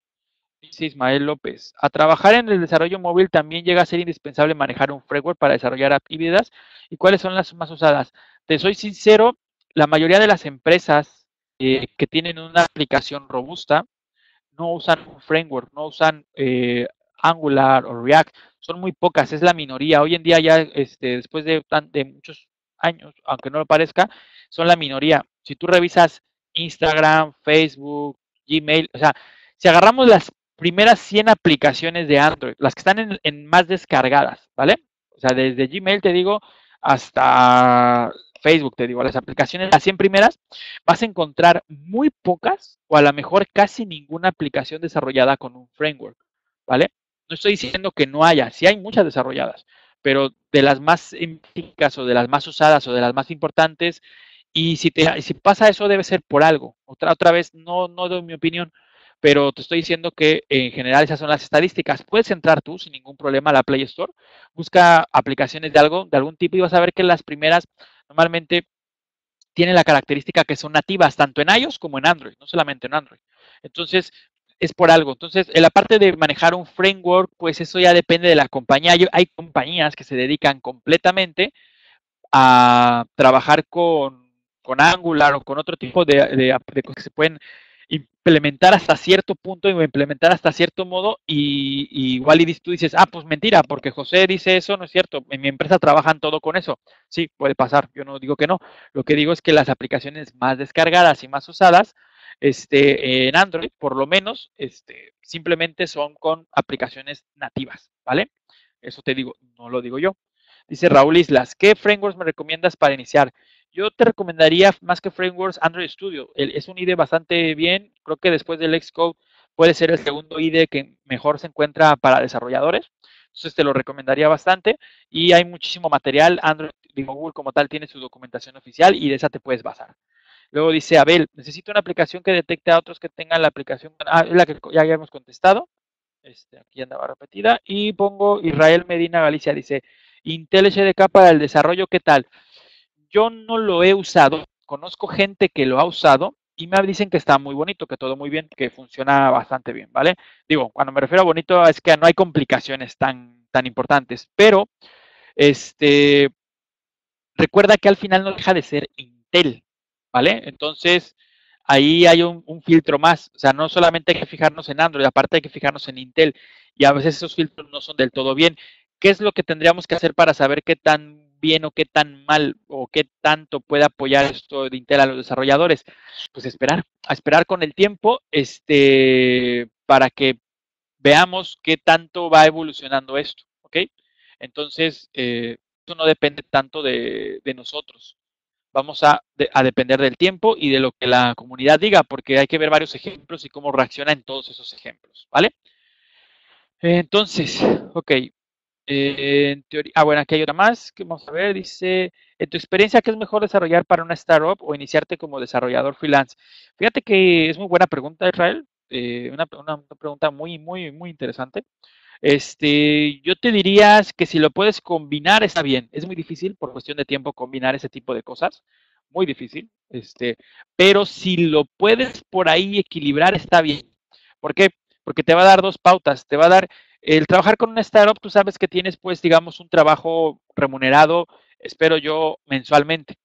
Dice Ismael López, a trabajar en el desarrollo móvil también llega a ser indispensable manejar un framework para desarrollar actividades. ¿Y cuáles son las más usadas? Te soy sincero, la mayoría de las empresas que tienen una aplicación robusta no usan un framework, no usan Angular o React. Son muy pocas, es la minoría. Hoy en día ya después de muchos años, aunque no lo parezca, son la minoría. Si tú revisas Instagram, Facebook, Gmail, o sea, si agarramos las primeras 100 aplicaciones de Android, las que están en más descargadas, ¿vale? O sea, desde Gmail, te digo, hasta Facebook, te digo, las aplicaciones, las 100 primeras, vas a encontrar muy pocas o a lo mejor casi ninguna aplicación desarrollada con un framework, ¿vale? No estoy diciendo que no haya, sí hay muchas desarrolladas, pero de las más emblemáticas o de las más usadas o de las más importantes, y si pasa eso debe ser por algo. Otra vez, no doy mi opinión, pero te estoy diciendo que en general esas son las estadísticas. Puedes entrar tú sin ningún problema a la Play Store, busca aplicaciones de algún tipo y vas a ver que las primeras normalmente tienen la característica que son nativas tanto en iOS como en Android, no solamente en Android. Entonces, es por algo. Entonces, en la parte de manejar un framework, pues eso ya depende de la compañía. Hay compañías que se dedican completamente a trabajar con Angular o con otro tipo de cosas que se pueden implementar hasta cierto punto y implementar hasta cierto modo. Y igual y tú dices, ah, pues mentira, porque José dice eso, no es cierto. En mi empresa trabajan todo con eso. Sí, puede pasar. Yo no digo que no. Lo que digo es que las aplicaciones más descargadas y más usadas en Android, por lo menos, simplemente son con aplicaciones nativas, ¿vale? Eso te digo, no lo digo yo. Dice Raúl Islas, ¿qué frameworks me recomiendas para iniciar? Yo te recomendaría, más que frameworks, Android Studio. Es un IDE bastante bien, creo que después del Xcode puede ser el segundo IDE que mejor se encuentra para desarrolladores. Entonces te lo recomendaría bastante y hay muchísimo material. Android, Google como tal tiene su documentación oficial y de esa te puedes basar. Luego dice Abel, necesito una aplicación que detecte a otros que tengan la aplicación. Ah, es la que ya habíamos contestado. Aquí andaba repetida. Y pongo Israel Medina Galicia, dice, Intel SDK para el desarrollo, ¿qué tal? Yo no lo he usado. Conozco gente que lo ha usado y me dicen que está muy bonito, que todo muy bien, que funciona bastante bien, ¿vale? Digo, cuando me refiero a bonito es que no hay complicaciones tan importantes. Pero, recuerda que al final no deja de ser Intel, ¿vale? Entonces, ahí hay un filtro más. O sea, no solamente hay que fijarnos en Android, aparte hay que fijarnos en Intel. Y a veces esos filtros no son del todo bien. ¿Qué es lo que tendríamos que hacer para saber qué tan bien o qué tan mal o qué tanto puede apoyar esto de Intel a los desarrolladores? Pues esperar. A esperar con el tiempo para que veamos qué tanto va evolucionando esto, ¿ok? Entonces, esto no depende tanto de nosotros. Vamos a depender del tiempo y de lo que la comunidad diga, porque hay que ver varios ejemplos y cómo reacciona en todos esos ejemplos, ¿vale? Entonces, ok, En teoría, bueno, aquí hay otra más que vamos a ver. Dice, en tu experiencia, ¿qué es mejor desarrollar para una startup o iniciarte como desarrollador freelance? Fíjate que es muy buena pregunta, Israel. Una pregunta muy interesante. Yo te diría que si lo puedes combinar está bien. Es muy difícil por cuestión de tiempo combinar ese tipo de cosas. Muy difícil. Pero si lo puedes por ahí equilibrar está bien. ¿Por qué? Porque te va a dar dos pautas. Te va a dar... El trabajar con una startup, tú sabes que tienes, pues, digamos, un trabajo remunerado, espero yo, mensualmente.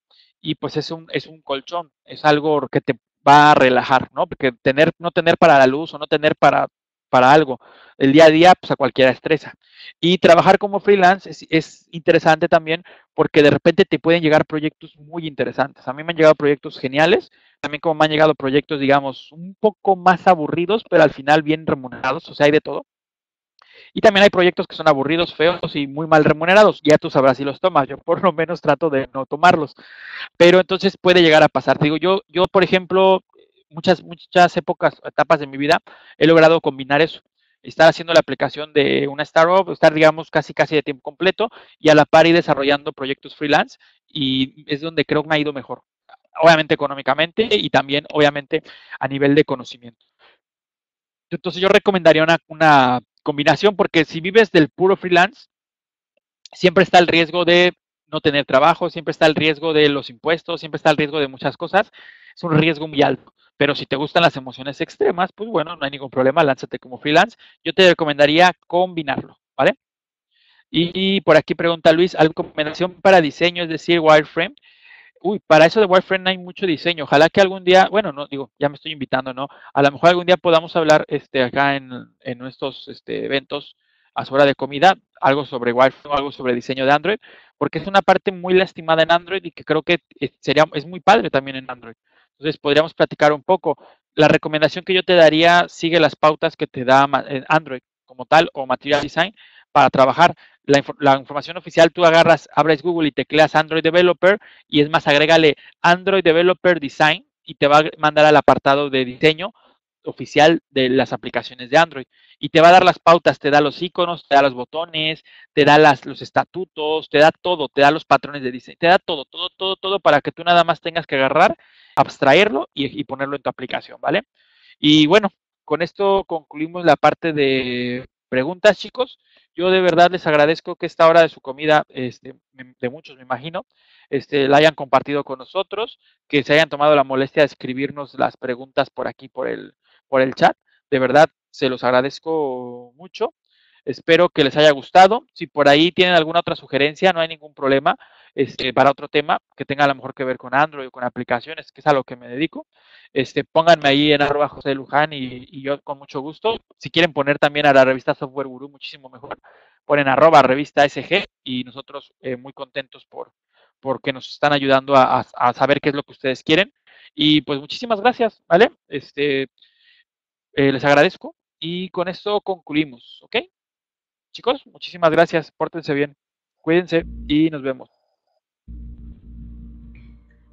Y, pues, es un colchón, es algo que te va a relajar, ¿no? Porque no tener para la luz o no tener para algo, el día a día, pues, a cualquiera estresa. Y trabajar como freelance es interesante también porque de repente te pueden llegar proyectos muy interesantes. A mí me han llegado proyectos geniales, también como me han llegado proyectos, digamos, un poco más aburridos, pero al final bien remunerados, o sea, hay de todo. Y también hay proyectos que son aburridos, feos y muy mal remunerados. Ya tú sabrás si los tomas. Yo por lo menos trato de no tomarlos. Pero entonces puede llegar a pasar. Te digo, yo por ejemplo, muchas etapas de mi vida he logrado combinar eso. Estar haciendo la aplicación de una startup, estar, digamos, casi de tiempo completo y a la par ir desarrollando proyectos freelance. Y es donde creo que me ha ido mejor. Obviamente económicamente y también, obviamente, a nivel de conocimiento. Entonces yo recomendaría una combinación, porque si vives del puro freelance, siempre está el riesgo de no tener trabajo, siempre está el riesgo de los impuestos, siempre está el riesgo de muchas cosas. Es un riesgo muy alto, pero si te gustan las emociones extremas, pues bueno, no hay ningún problema, lánzate como freelance. Yo te recomendaría combinarlo, ¿vale? Y por aquí pregunta Luis, ¿alguna combinación para diseño, es decir, wireframe? Uy, para eso de wireframe hay mucho diseño. Ojalá que algún día, bueno, no digo, ya me estoy invitando, ¿no? A lo mejor algún día podamos hablar acá en estos eventos a su hora de comida, algo sobre wireframe, algo sobre diseño de Android, porque es una parte muy lastimada en Android y que creo que es muy padre también en Android. Entonces podríamos platicar un poco. La recomendación que yo te daría, sigue las pautas que te da Android como tal o Material Design para trabajar. La información oficial, tú abres Google y tecleas Android Developer y es más, agrégale Android Developer Design y te va a mandar al apartado de diseño oficial de las aplicaciones de Android. Y te va a dar las pautas, te da los iconos, te da los botones, te da los estatutos, te da todo, te da los patrones de diseño, te da todo para que tú nada más tengas que agarrar, abstraerlo y ponerlo en tu aplicación, ¿vale? Y bueno, con esto concluimos la parte de preguntas, chicos. Yo de verdad les agradezco que esta hora de su comida, de muchos me imagino, la hayan compartido con nosotros, que se hayan tomado la molestia de escribirnos las preguntas por aquí, por el chat. De verdad, se los agradezco mucho. Espero que les haya gustado. Si por ahí tienen alguna otra sugerencia, no hay ningún problema para otro tema que tenga a lo mejor que ver con Android o con aplicaciones, que es a lo que me dedico. Pónganme ahí en @José de Luján y yo con mucho gusto. Si quieren poner también a la revista Software Guru, muchísimo mejor. Ponen @revista SG y nosotros muy contentos porque nos están ayudando a saber qué es lo que ustedes quieren. Y pues muchísimas gracias, ¿vale? Les agradezco y con esto concluimos, ¿ok? Chicos, muchísimas gracias, pórtense bien, cuídense y nos vemos.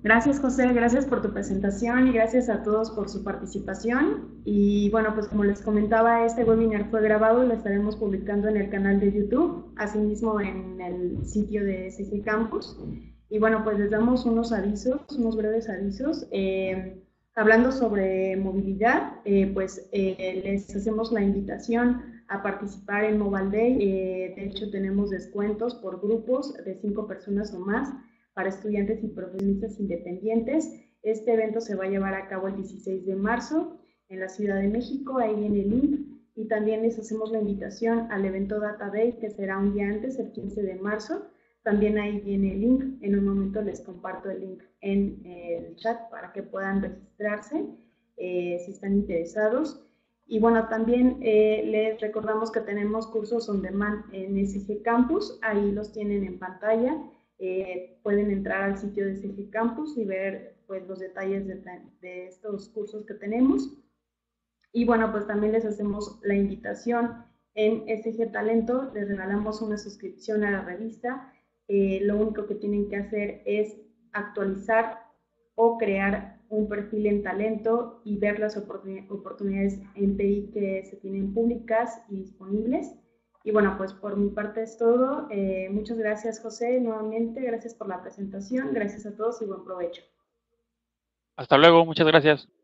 Gracias, José, gracias por tu presentación y gracias a todos por su participación. Y bueno, pues como les comentaba, este webinar fue grabado y lo estaremos publicando en el canal de YouTube, asimismo en el sitio de SG Campus. Y bueno, pues les damos unos avisos, unos breves avisos. Hablando sobre movilidad, les hacemos la invitación a participar en Mobile Day. De hecho, tenemos descuentos por grupos de 5 personas o más para estudiantes y profesionistas independientes. Este evento se va a llevar a cabo el 16 de marzo en la Ciudad de México, ahí viene el link. Y también les hacemos la invitación al evento Data Day, que será un día antes, el 15 de marzo. También ahí viene el link. En un momento les comparto el link en el chat para que puedan registrarse si están interesados. Y bueno, también les recordamos que tenemos cursos on demand en SG Campus, ahí los tienen en pantalla. Pueden entrar al sitio de SG Campus y ver, pues, los detalles de estos cursos que tenemos. Y bueno, pues también les hacemos la invitación en SG Talento, les regalamos una suscripción a la revista. Lo único que tienen que hacer es actualizar o crear un perfil en Talento y ver las oportunidades en PI que se tienen públicas y disponibles. Y bueno, pues por mi parte es todo. Muchas gracias, José, nuevamente. Gracias por la presentación. Gracias a todos y buen provecho. Hasta luego. Muchas gracias.